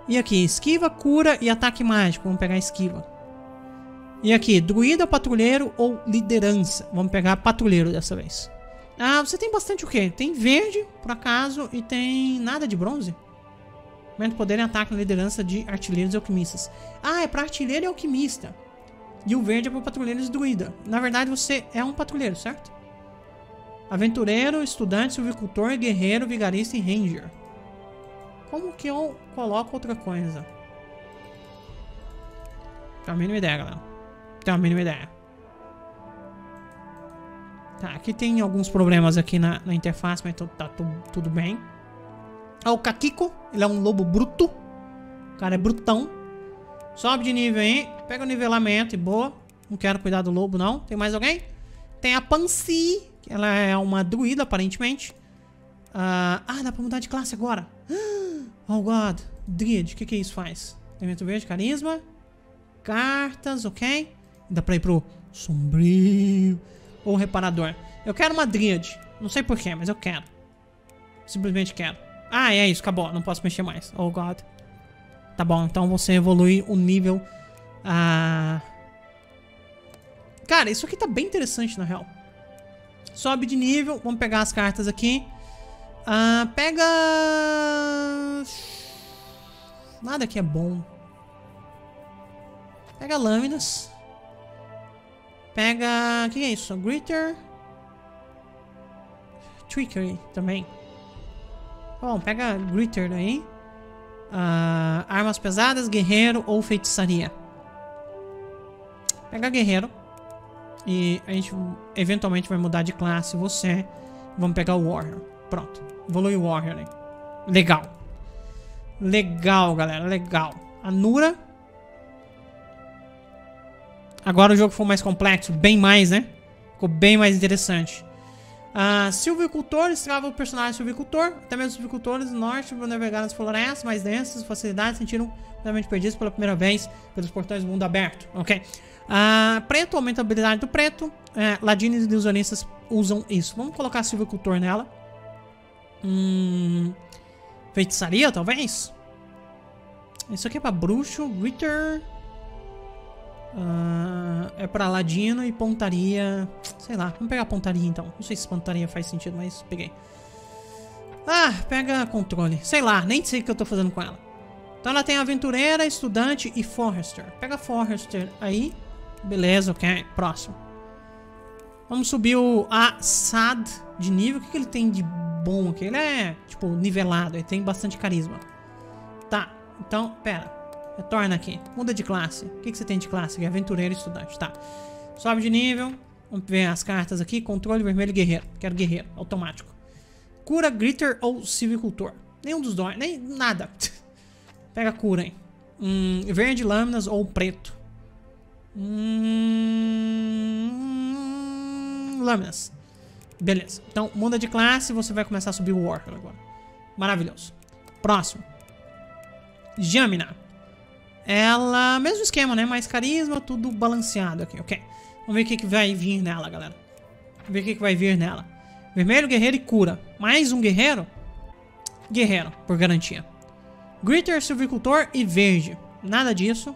E aqui, esquiva, cura e ataque mágico. Vamos pegar esquiva. E aqui, druida, patrulheiro ou liderança. Vamos pegar patrulheiro dessa vez. Ah, você tem bastante o quê? Tem verde, por acaso, e tem nada de bronze? Aumenta o poder e ataque na liderança de artilheiros e alquimistas. Ah, é pra artilheiro e alquimista. E o verde é para patrulheiros e druida. Na verdade, você é um patrulheiro, certo? Aventureiro, estudante, silvicultor, guerreiro, vigarista e ranger. Como que eu coloco outra coisa? Tenho a mínima ideia, galera. Tenho a mínima ideia. Tá, aqui tem alguns problemas aqui na, na interface, mas tá tudo bem. Ah, o Kakiko, ele é um lobo bruto. O cara é brutão. Sobe de nível aí, pega o nivelamento e boa. Não quero cuidar do lobo, não. Tem mais alguém? Tem a Pansy, que ela é uma druida, aparentemente. Ah, dá pra mudar de classe agora. Oh, God. Druid, o que que isso faz? Elemento verde, carisma. Cartas, ok. Dá pra ir pro sombrio ou reparador. Eu quero uma dríade. Não sei porquê, mas eu quero. Simplesmente quero. Ah, é isso, acabou. Não posso mexer mais. Oh, God. Tá bom, então você evolui o nível. Ah... Cara, isso aqui tá bem interessante, na real. Sobe de nível. Vamos pegar as cartas aqui. Ah, pega... Nada aqui é bom. Pega lâminas. Pega... O que é isso? Gritter. Trickery também. Bom, pega Gritter daí. Uh, armas pesadas, guerreiro ou feitiçaria. Pega guerreiro. E a gente eventualmente vai mudar de classe você. Vamos pegar o Warrior. Pronto. Evolui o Warrior aí. Legal. Legal, galera. Legal. Anura. Agora o jogo ficou mais complexo. Bem mais, né? Ficou bem mais interessante. Uh, silvicultor, escrava o personagem silvicultor. Até mesmo silvicultores do norte vão navegar nas florestas mais densas, facilidades, sentiram completamente perdidos pela primeira vez pelos portões do mundo aberto, ok? Uh, preto, aumenta a habilidade do preto. uh, Ladinos e ilusionistas usam isso. Vamos colocar silvicultor nela. hum, Feitiçaria, talvez? Isso aqui é pra bruxo, Ritter. Uh, é pra ladino e pontaria. Sei lá, vamos pegar pontaria então. Não sei se pontaria faz sentido, mas peguei. Ah, pega controle. Sei lá, nem sei o que eu tô fazendo com ela. Então ela tem aventureira, estudante e forester. Pega forester aí. Beleza, ok, próximo. Vamos subir o Assad de nível. O que, que ele tem de bom aqui? Ele é, tipo, nivelado. Ele tem bastante carisma. Tá, então, pera. Retorna aqui. Muda de classe. O que, que você tem de classe? Aventureiro e estudante. Tá. Sobe de nível. Vamos ver as cartas aqui. Controle vermelho e guerreiro. Quero guerreiro. Automático. Cura, Gritter ou silvicultor. Nenhum dos dois. Nem nada. Pega cura, hein. Hum, verde, lâminas ou preto. Hum, lâminas. Beleza. Então, muda de classe. Você vai começar a subir o Warrior agora. Maravilhoso. Próximo. Jamina. Ela... Mesmo esquema, né? Mais carisma, tudo balanceado aqui, ok. Vamos ver o que, que vai vir nela, galera. Vamos ver o que, que vai vir nela. Vermelho, guerreiro e cura. Mais um guerreiro? Guerreiro, por garantia. Gritter, silvicultor e verde. Nada disso.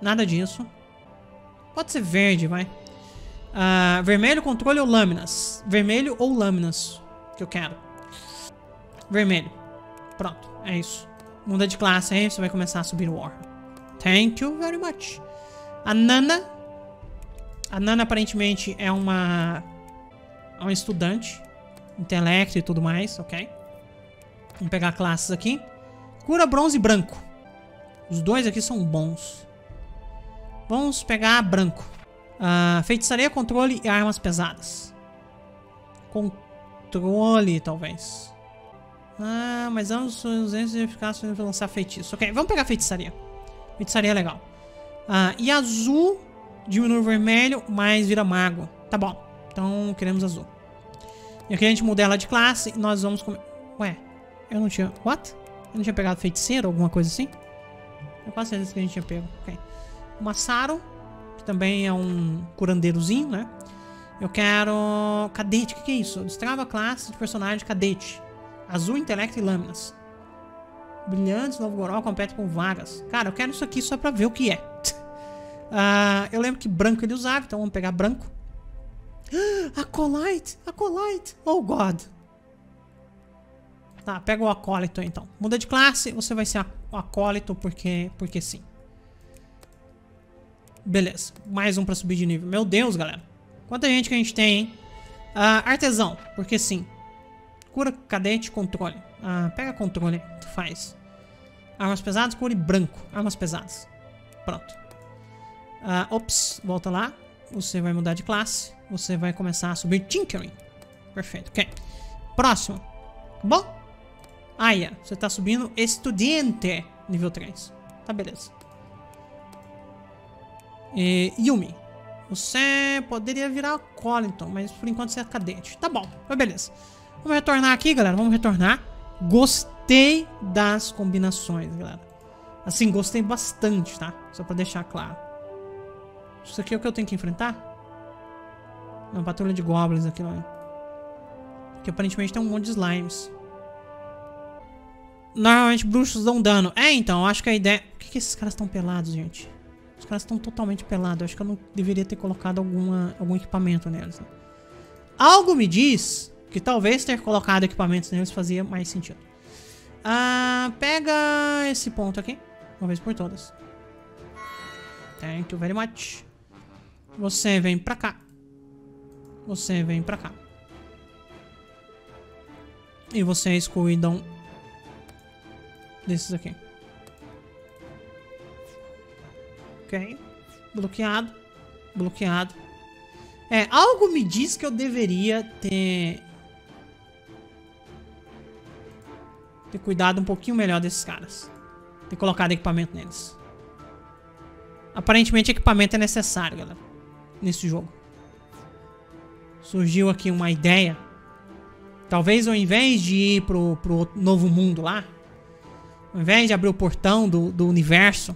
Nada disso. Pode ser verde, vai. Uh, vermelho, controle ou lâminas? Vermelho ou lâminas, que eu quero. Vermelho. Pronto, é isso. Muda de classe aí, você vai começar a subir o War. Thank you very much. A Nana. A Nana aparentemente é uma... É uma estudante. Intelecto e tudo mais, ok. Vamos pegar classes aqui. Cura, bronze e branco. Os dois aqui são bons. Vamos pegar branco. Uh, feitiçaria, controle e armas pesadas. Controle, talvez. Ah, mas ambos usados e eficazes para lançar feitiço. Ok, vamos pegar feitiçaria. Feitiçaria é legal. Ah, e azul diminui o vermelho, mas vira mago. Tá bom, então queremos azul. E aqui a gente muda ela de classe e nós vamos comer... Ué, eu não tinha... What? Eu não tinha pegado feiticeiro, alguma coisa assim? Eu quase certeza que a gente tinha pego. Ok. O Massaro, que também é um curandeirozinho, né? Eu quero... Cadete, o que, que é isso? Destrava a classe de personagem cadete. Azul, intelecto e lâminas. Brilhantes, novo goró, compete com vagas. Cara, eu quero isso aqui só pra ver o que é. uh, eu lembro que branco ele usava, então vamos pegar branco. Acolyte! Acolyte! Oh, God! Tá, pega o acólito então. Muda de classe, você vai ser o acólito porque, porque sim. Beleza, mais um pra subir de nível. Meu Deus, galera. Quanta gente que a gente tem, hein? Uh, artesão, porque sim. Cura, cadete, controle. Ah, pega controle, tu faz. Armas pesadas, cura e branco. Armas pesadas. Pronto. Ah, ops, volta lá. Você vai mudar de classe. Você vai começar a subir tinkering. Perfeito, ok. Próximo. Bom. Aya, você tá subindo estudante. Nível três. Tá, beleza. E, Yumi. Você poderia virar Collington, mas por enquanto você é cadete. Tá bom, mas beleza. Vamos retornar aqui, galera. Vamos retornar. Gostei das combinações, galera. Assim, gostei bastante, tá? Só pra deixar claro. Isso aqui é o que eu tenho que enfrentar? Uma patrulha de goblins aqui, não é? Que aparentemente tem um monte de slimes. Normalmente bruxos dão dano. É, então, eu acho que a ideia... Por que, que esses caras estão pelados, gente? Os caras estão totalmente pelados. Eu acho que eu não deveria ter colocado alguma, algum equipamento neles, né? Algo me diz que talvez ter colocado equipamentos neles fazia mais sentido. Ah, pega esse ponto aqui. Uma vez por todas. Thank you very much. Você vem pra cá. Você vem pra cá. E vocês cuidam desses aqui. Ok. Bloqueado. Bloqueado. É, algo me diz que eu deveria ter... Ter cuidado um pouquinho melhor desses caras. Ter colocado equipamento neles. Aparentemente equipamento é necessário, galera. Nesse jogo. Surgiu aqui uma ideia. Talvez ao invés de ir pro, pro novo mundo lá. Ao invés de abrir o portão do, do universo.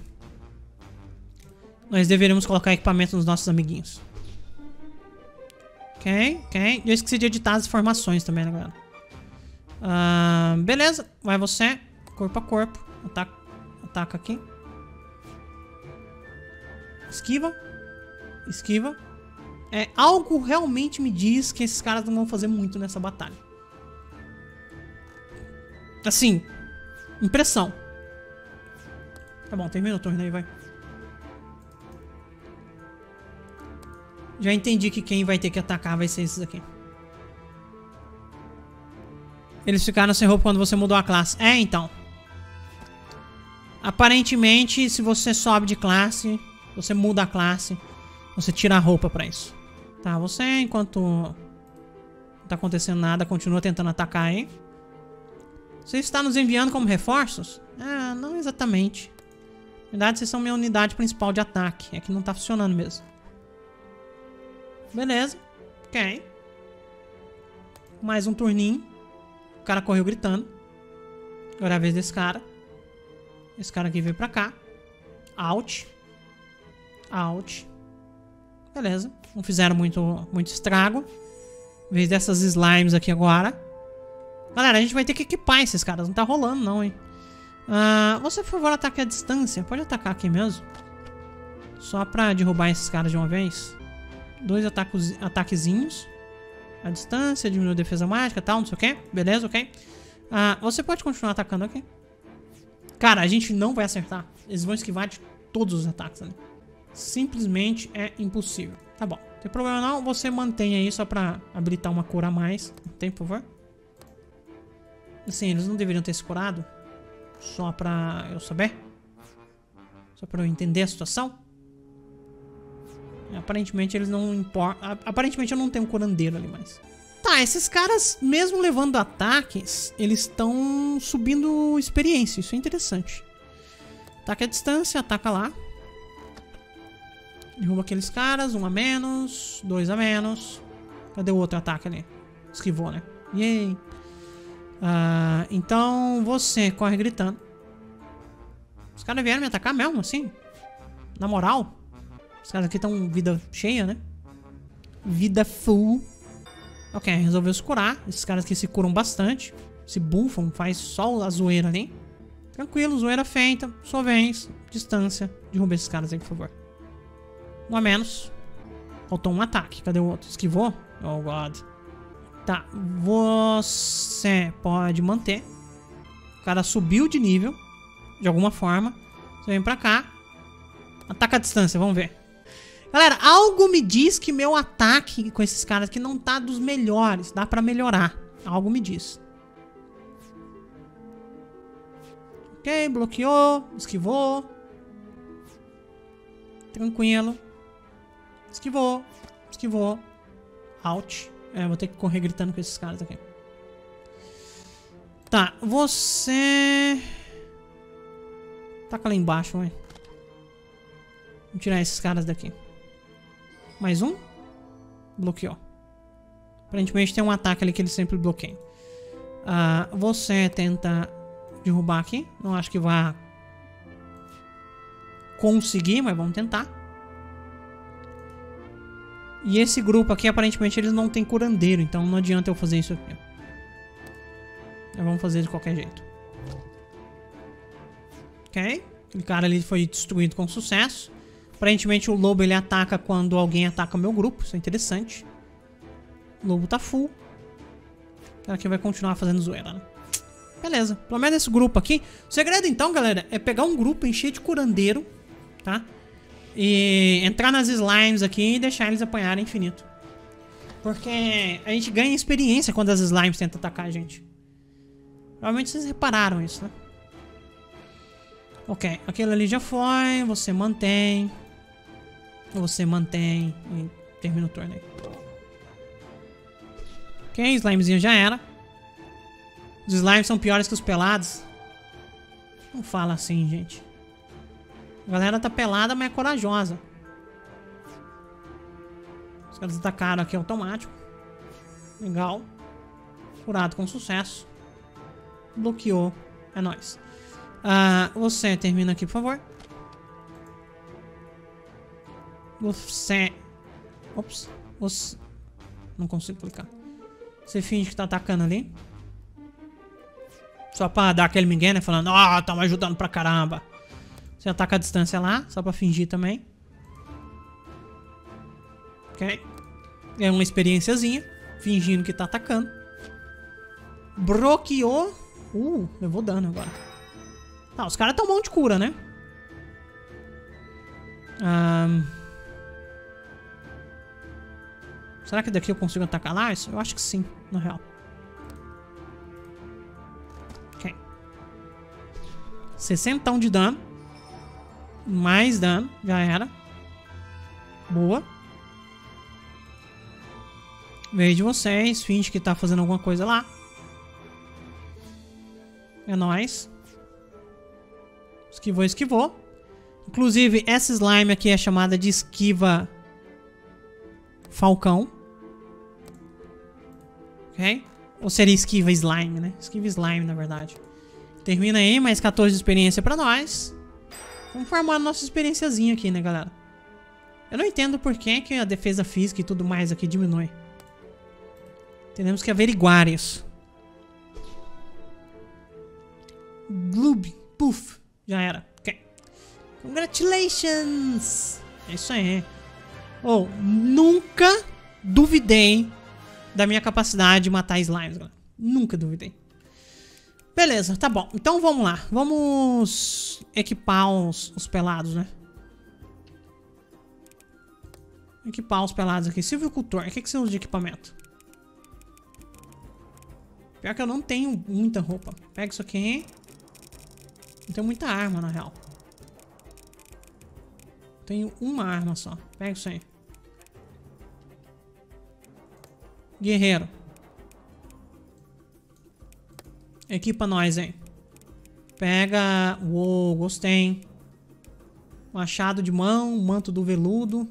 Nós deveríamos colocar equipamento nos nossos amiguinhos. Ok, ok. Eu esqueci de editar as informações também, né, galera? Uh, beleza. Vai você. Corpo a corpo. Ataca, ataca aqui. Esquiva. Esquiva. É, algo realmente me diz que esses caras não vão fazer muito nessa batalha. Assim. Impressão. Tá bom, termina o turno aí, vai. Já entendi que quem vai ter que atacar vai ser esses aqui. Eles ficaram sem roupa quando você mudou a classe. É, então. Aparentemente, se você sobe de classe, você muda a classe, você tira a roupa pra isso. Tá, você, enquanto não tá acontecendo nada, continua tentando atacar aí. Você está nos enviando como reforços? Ah, não exatamente. Na verdade, vocês são minha unidade principal de ataque. É que não tá funcionando mesmo. Beleza. Ok. Mais um turninho. O cara correu gritando. Agora é a vez desse cara. Esse cara aqui veio pra cá. Out. Out. Beleza. Não fizeram muito, muito estrago. Em vez dessas slimes aqui agora. Galera, a gente vai ter que equipar esses caras. Não tá rolando não, hein. Ah, você, por favor, ataque à distância. Pode atacar aqui mesmo. Só pra derrubar esses caras de uma vez. Dois ataques, ataquezinhos. A distância, diminui a defesa mágica e tal, não sei o que. Beleza, ok. Ah, você pode continuar atacando aqui. Cara, a gente não vai acertar. Eles vão esquivar de todos os ataques ali. Simplesmente é impossível. Tá bom. Não tem problema não. Você mantém aí só pra habilitar uma cura a mais. Tem, por favor. Assim, eles não deveriam ter se curado. Só pra eu saber. Só pra eu entender a situação. Aparentemente eles não importam. Aparentemente eu não tenho um curandeiro ali mais. Tá, esses caras, mesmo levando ataques, eles estão subindo experiência. Isso é interessante. Ataque à distância, ataca lá. Derruba aqueles caras. Um a menos, dois a menos. Cadê o outro ataque ali? Esquivou, né? Yay. Ah, então você corre gritando. Os caras vieram me atacar mesmo, assim? Na moral? Os caras aqui estão vida cheia, né? Vida full. Ok, resolveu se curar. Esses caras aqui se curam bastante. Se bufam, faz só a zoeira ali. Tranquilo, zoeira feita. Sua vez. Distância. Derruba esses caras aí, por favor. Um a menos. Faltou um ataque. Cadê o outro? Esquivou? Oh, God. Tá. Você pode manter. O cara subiu de nível. De alguma forma. Você vem pra cá. Ataca a distância, vamos ver. Galera, algo me diz que meu ataque com esses caras aqui não tá dos melhores. Dá pra melhorar. Algo me diz. Ok, bloqueou. Esquivou. Tranquilo. Esquivou. Esquivou. Out. É, vou ter que correr gritando com esses caras aqui. Tá, você... Taca lá embaixo, vai. Vou tirar esses caras daqui. Mais um. Bloqueou. Aparentemente tem um ataque ali que eles sempre bloqueiam. Uh, você tenta derrubar aqui. Não acho que vá conseguir, mas vamos tentar. E esse grupo aqui, aparentemente, eles não tem curandeiro, então não adianta eu fazer isso aqui. Nós vamos fazer de qualquer jeito. Ok. O cara ali foi destruído com sucesso. Aparentemente o lobo ele ataca quando alguém ataca o meu grupo. Isso é interessante. O lobo tá full. O cara aqui vai continuar fazendo zoeira, né? Beleza. Pelo menos esse grupo aqui. O segredo então, galera, é pegar um grupo, encher de curandeiro, tá? E entrar nas slimes aqui e deixar eles apanharem infinito. Porque a gente ganha experiência quando as slimes tentam atacar a gente. Provavelmente vocês repararam isso, né? Ok, aquele ali já foi. Você mantém. Você mantém. E termina o turno aí. Ok, slimezinho já era. Os slimes são piores que os pelados. Não fala assim, gente. A galera tá pelada, mas é corajosa. Os caras atacaram aqui automático. Legal. Curado com sucesso. Bloqueou. É nóis. Uh, você termina aqui, por favor. Você... Ops. Você... Não consigo clicar. Você finge que tá atacando ali. Só pra dar aquele migué, né? Falando, ah, oh, tá me ajudando pra caramba. Você ataca a distância lá, só pra fingir também. Ok. É uma experiênciazinha. Fingindo que tá atacando. Bloqueou. Uh, levou dano agora. Tá, os caras tão bom de cura, né? Um... Será que daqui eu consigo atacar lá? Isso? Eu acho que sim, na real. Ok. sessenta de dano. Mais dano, já era. Boa. Vejo de vocês, finge que tá fazendo alguma coisa lá. É nóis. Esquivou, esquivou. Inclusive, essa slime aqui é chamada de esquiva falcão. Ok? Ou seria esquiva slime, né? Esquiva slime, na verdade. Termina aí, mais quatorze de experiência pra nós. Vamos formar nossa experiênciazinha aqui, né, galera? Eu não entendo por que, que a defesa física e tudo mais aqui diminui. Temos que averiguar isso. Gloob, puff, já era. Ok. Congratulations! É isso aí. Ou, oh, nunca duvidei da minha capacidade de matar slimes, galera. Nunca duvidei. Beleza, tá bom. Então vamos lá. Vamos equipar os, os pelados, né? Equipar os pelados aqui. Silvicultor, o que, que você usa de equipamento? Pior que eu não tenho muita roupa. Pega isso aqui. Não tenho muita arma, na real. Tenho uma arma só. Pega isso aí. Guerreiro. Equipa nós, hein. Pega... Uou, gostei. Machado de mão, manto do veludo.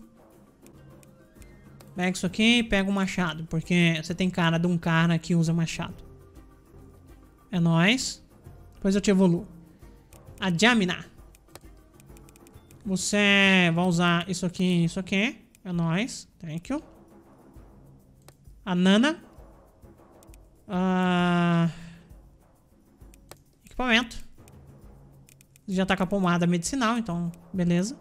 Pega isso aqui e pega o machado. Porque você tem cara de um cara que usa machado. É nóis. Depois eu te evoluo. A Jamina. Você vai usar isso aqui e isso aqui. É nóis. Thank you. A Nana. Uh... Equipamento. Já tá com a pomada medicinal, então beleza.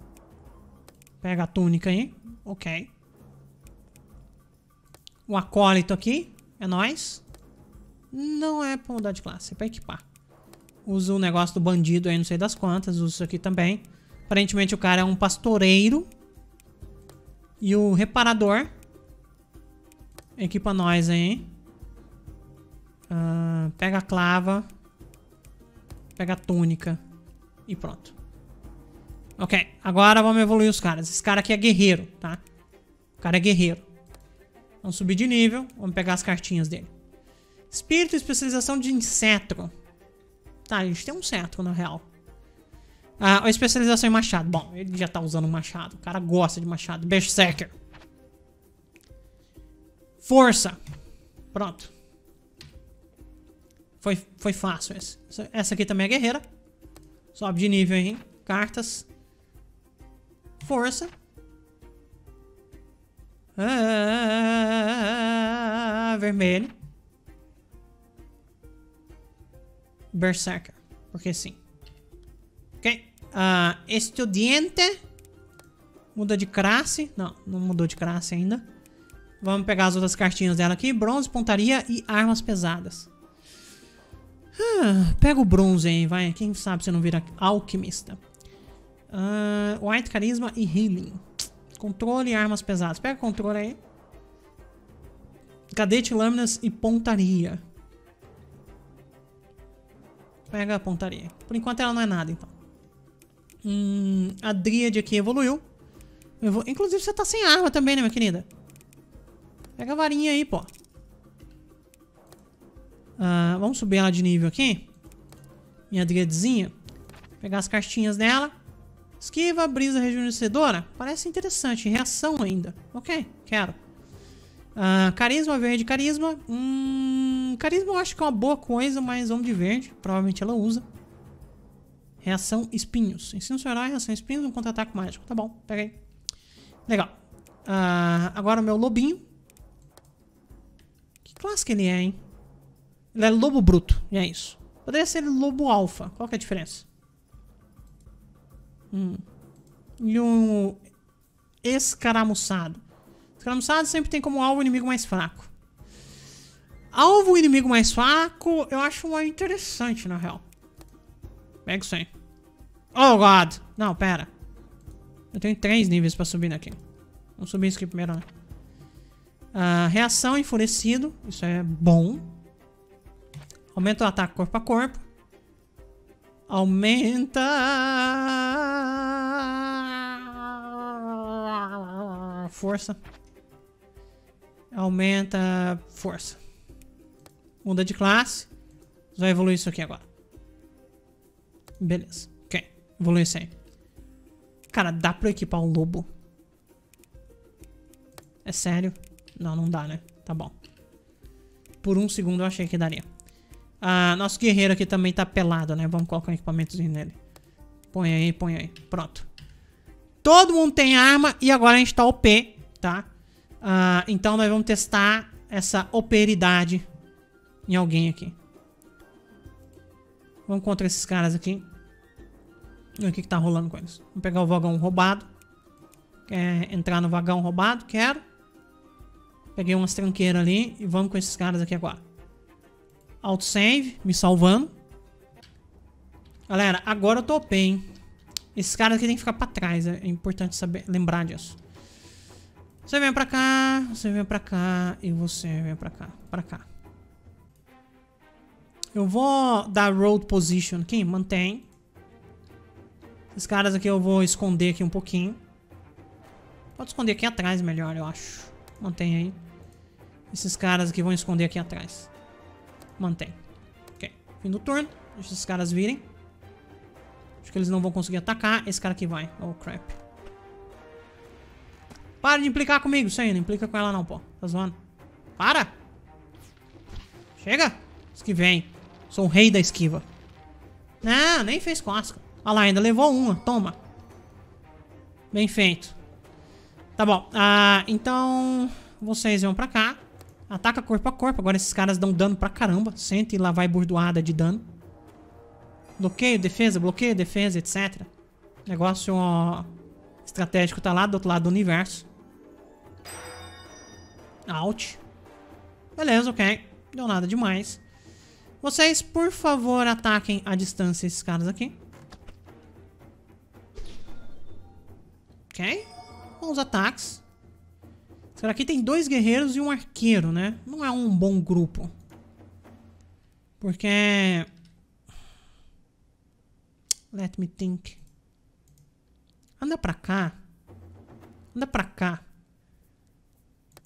Pega a túnica aí. Ok. O acólito aqui. É nóis. Não é pra mudar de classe, é pra equipar. Usa o negócio do bandido aí, não sei das quantas. Usa isso aqui também. Aparentemente o cara é um pastoreiro. E o reparador. Equipa nós aí. Uh, pega a clava. Pega a túnica. E pronto. Ok, agora vamos evoluir os caras. Esse cara aqui é guerreiro, tá? O cara é guerreiro. Vamos subir de nível. Vamos pegar as cartinhas dele. Espírito e especialização de inseto. Tá, a gente tem um cetro, na real. Ah, a especialização em machado. Bom, ele já tá usando um machado. O cara gosta de machado. Berserker. Força. Pronto. Foi, foi fácil esse. Essa aqui também é guerreira. Sobe de nível aí. Cartas. Força. Ah, vermelho. Berserker. Porque sim. Ok. Ah, estudiante. Muda de classe. Não, não mudou de classe ainda. Vamos pegar as outras cartinhas dela aqui. Bronze, pontaria e armas pesadas. Ah, pega o bronze aí, vai. Quem sabe você não vira alquimista. Ah, white, carisma e healing. Controle e armas pesadas. Pega o controle aí. Cadete, lâminas e pontaria. Pega a pontaria. Por enquanto ela não é nada, então. Hum, a Dríade aqui evoluiu. Eu vou... Inclusive você tá sem arma também, né, minha querida? Pega a varinha aí, pô. Uh, vamos subir ela de nível aqui. Minha Dríadezinha. Pegar as cartinhas dela. Esquiva, brisa rejuvenescedora. Parece interessante. Reação ainda. Ok, quero. Uh, carisma, verde, carisma. Hum, carisma eu acho que é uma boa coisa, mas vamos de verde. Provavelmente ela usa. Reação, espinhos. Ensino seu herói, reação, espinhos, um contra-ataque mágico. Tá bom, pega aí. Legal. Uh, agora o meu lobinho. Que classe que ele é, hein? Ele é lobo bruto, e é isso. Poderia ser lobo alfa. Qual que é a diferença? Hum. E um escaramuçado. Escaramuçado sempre tem como alvo o inimigo mais fraco. Alvo o inimigo mais fraco, eu acho uma interessante, na real. Pega isso aí. Oh, God! Não, pera. Eu tenho três níveis pra subir aqui. Vamos subir isso aqui primeiro, né? Ah, reação, enfurecido. Isso é bom. Aumenta o ataque corpo a corpo. Aumenta... Força. Aumenta... Força. Muda de classe. Vai evoluir isso aqui agora. Beleza. Ok. Evolui isso aí. Cara, dá pra equipar um lobo? É sério? Não, não dá, né? Tá bom. Por um segundo eu achei que daria. Ah, nosso guerreiro aqui também tá pelado, né? Vamos colocar um equipamentozinho nele. Põe aí, põe aí. Pronto. Todo mundo tem arma e agora a gente tá O P, tá? Ah, então nós vamos testar essa operidade em alguém aqui. Vamos contra esses caras aqui. E o que que tá rolando com eles? Vamos pegar o vagão roubado. Quer entrar no vagão roubado? Quero. Peguei umas tranqueiras ali e vamos com esses caras aqui agora. Autosave, me salvando. Galera, agora eu tô O P, hein? Esses caras aqui tem que ficar pra trás. É importante saber, lembrar disso. Você vem pra cá, você vem pra cá e você vem pra cá, pra cá. Eu vou dar road position aqui, mantém. Esses caras aqui eu vou esconder aqui um pouquinho. Pode esconder aqui atrás melhor, eu acho. Mantém aí. Esses caras aqui vão esconder aqui atrás. Mantém. Ok. Fim do turno. Deixa esses caras virem. Acho que eles não vão conseguir atacar. Esse cara aqui vai. Oh, crap. Para de implicar comigo. Isso aí. Não implica com ela não, pô. Tá zoando. Para. Chega. Esquivei. Sou o rei da esquiva. Não, nem fez cosca. Olha lá, ainda levou uma. Toma. Bem feito. Tá bom. Ah, então... Vocês vão pra cá. Ataca corpo a corpo. Agora esses caras dão dano pra caramba. Sente e lá vai bordoada de dano. Bloqueio, defesa, bloqueio, defesa, etcétera. Negócio ó, estratégico tá lá do outro lado do universo. Out. Beleza, ok. Deu nada demais. Vocês, por favor, ataquem à distância esses caras aqui. Ok. Bons ataques. Aqui tem dois guerreiros e um arqueiro, né? Não é um bom grupo. Porque... Let me think. Anda pra cá. Anda pra cá.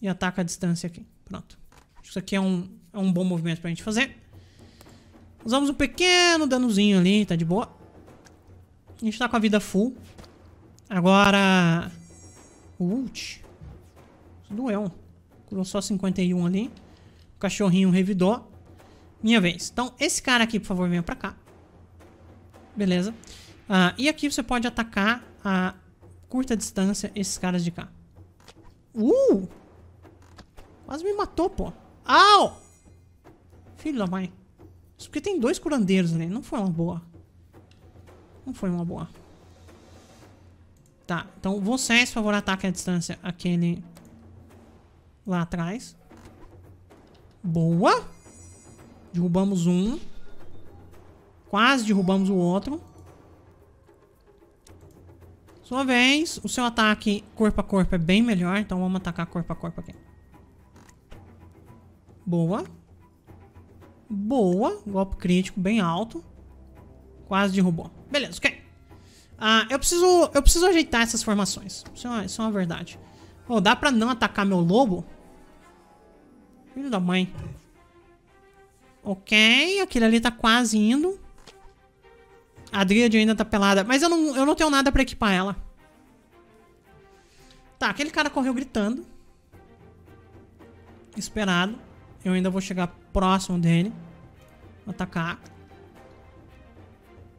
E ataca a distância aqui. Pronto. Acho que isso aqui é um, é um bom movimento pra gente fazer. Usamos um pequeno danozinho ali, tá de boa. A gente tá com a vida full. Agora... O ult... Doeu. Curou só cinquenta e um ali. O cachorrinho revidou. Minha vez. Então, esse cara aqui, por favor, venha pra cá. Beleza. Ah, e aqui você pode atacar a... curta distância esses caras de cá. Uh! Quase me matou, pô. Au! Filho da mãe. Isso porque tem dois curandeiros ali. Não foi uma boa. Não foi uma boa. Tá, então vocês, por favor, ataquem à distância aquele lá atrás. Boa. Derrubamos um. Quase derrubamos o outro. Sua vez. O seu ataque corpo a corpo é bem melhor. Então vamos atacar corpo a corpo aqui. Boa. Boa. Golpe crítico bem alto. Quase derrubou. Beleza, ok. Ah, eu preciso, eu preciso ajeitar essas formações. Isso é uma, isso é uma verdade. Oh, dá pra não atacar meu lobo? Filho da mãe. Ok, aquele ali tá quase indo. A Dríade ainda tá pelada. Mas eu não, eu não tenho nada pra equipar ela. Tá, aquele cara correu gritando. Esperado. Eu ainda vou chegar próximo dele. Vou atacar.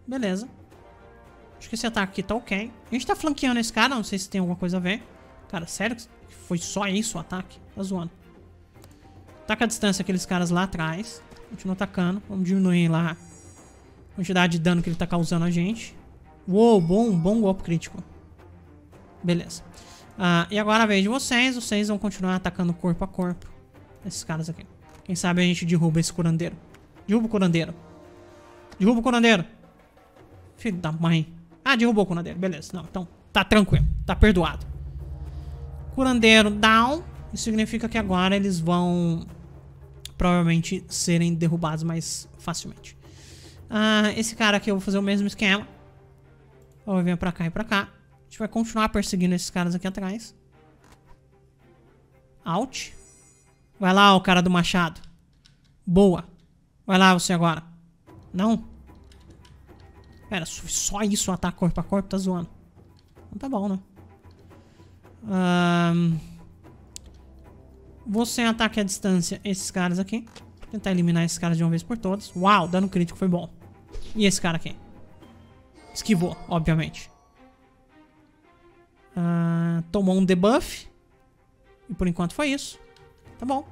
Beleza. Acho que esse ataque aqui tá ok. A gente tá flanqueando esse cara. Não sei se tem alguma coisa a ver. Cara, sério que foi só isso o ataque? Tá zoando. Ataca a distância aqueles caras lá atrás. Continua atacando. Vamos diminuir lá a quantidade de dano que ele tá causando a gente. Uou, bom, bom golpe crítico. Beleza. Ah, e agora a vez de vocês. Vocês vão continuar atacando corpo a corpo. Esses caras aqui. Quem sabe a gente derruba esse curandeiro. Derruba o curandeiro. Derruba o curandeiro. Filho da mãe. Ah, derrubou o curandeiro. Beleza. Não, então tá tranquilo. Tá perdoado. Curandeiro down. Isso significa que agora eles vão... provavelmente serem derrubados mais facilmente. Ah, esse cara aqui eu vou fazer o mesmo esquema. Eu vou vir pra cá e pra cá. A gente vai continuar perseguindo esses caras aqui atrás. Out. Vai lá, o cara do machado. Boa. Vai lá você agora. Não. Pera, só isso ataque corpo a corpo? Tá zoando. Não tá bom, né? Ah... Você ataque à distância esses caras aqui. Vou tentar eliminar esses caras de uma vez por todas. Uau, dano crítico foi bom. E esse cara aqui? Esquivou, obviamente. Ah, tomou um debuff. E por enquanto foi isso. Tá bom.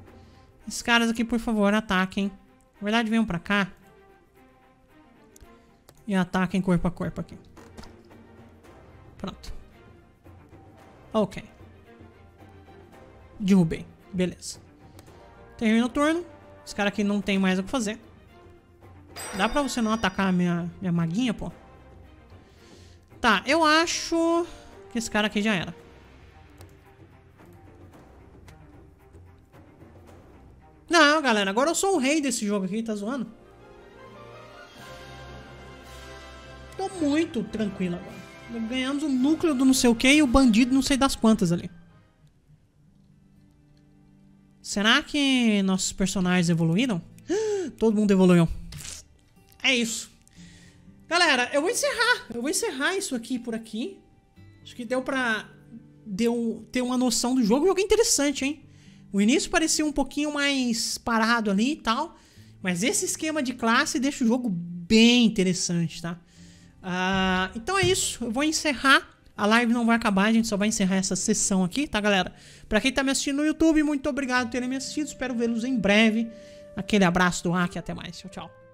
Esses caras aqui, por favor, ataquem. Na verdade, venham pra cá. E ataquem corpo a corpo aqui. Pronto. Ok. Derrubei. Beleza. Termina o turno. Esse cara aqui não tem mais o que fazer. Dá pra você não atacar a minha, minha maguinha, pô? Tá, eu acho que esse cara aqui já era. Não, galera. Agora eu sou o rei desse jogo aqui. Tá zoando? Tô muito tranquilo agora. Ganhamos o núcleo do não sei o que e o bandido não sei das quantas ali. Será que nossos personagens evoluíram? Todo mundo evoluiu. É isso. Galera, eu vou encerrar. Eu vou encerrar isso aqui por aqui. Acho que deu pra deu, ter uma noção do jogo. O jogo é interessante, hein? O início parecia um pouquinho mais parado ali e tal. Mas esse esquema de classe deixa o jogo bem interessante, tá? Uh, então é isso. Eu vou encerrar. A live não vai acabar, a gente só vai encerrar essa sessão aqui, tá, galera? Pra quem tá me assistindo no YouTube, muito obrigado por terem me assistido. Espero vê-los em breve. Aquele abraço do Hack e até mais. Tchau, tchau.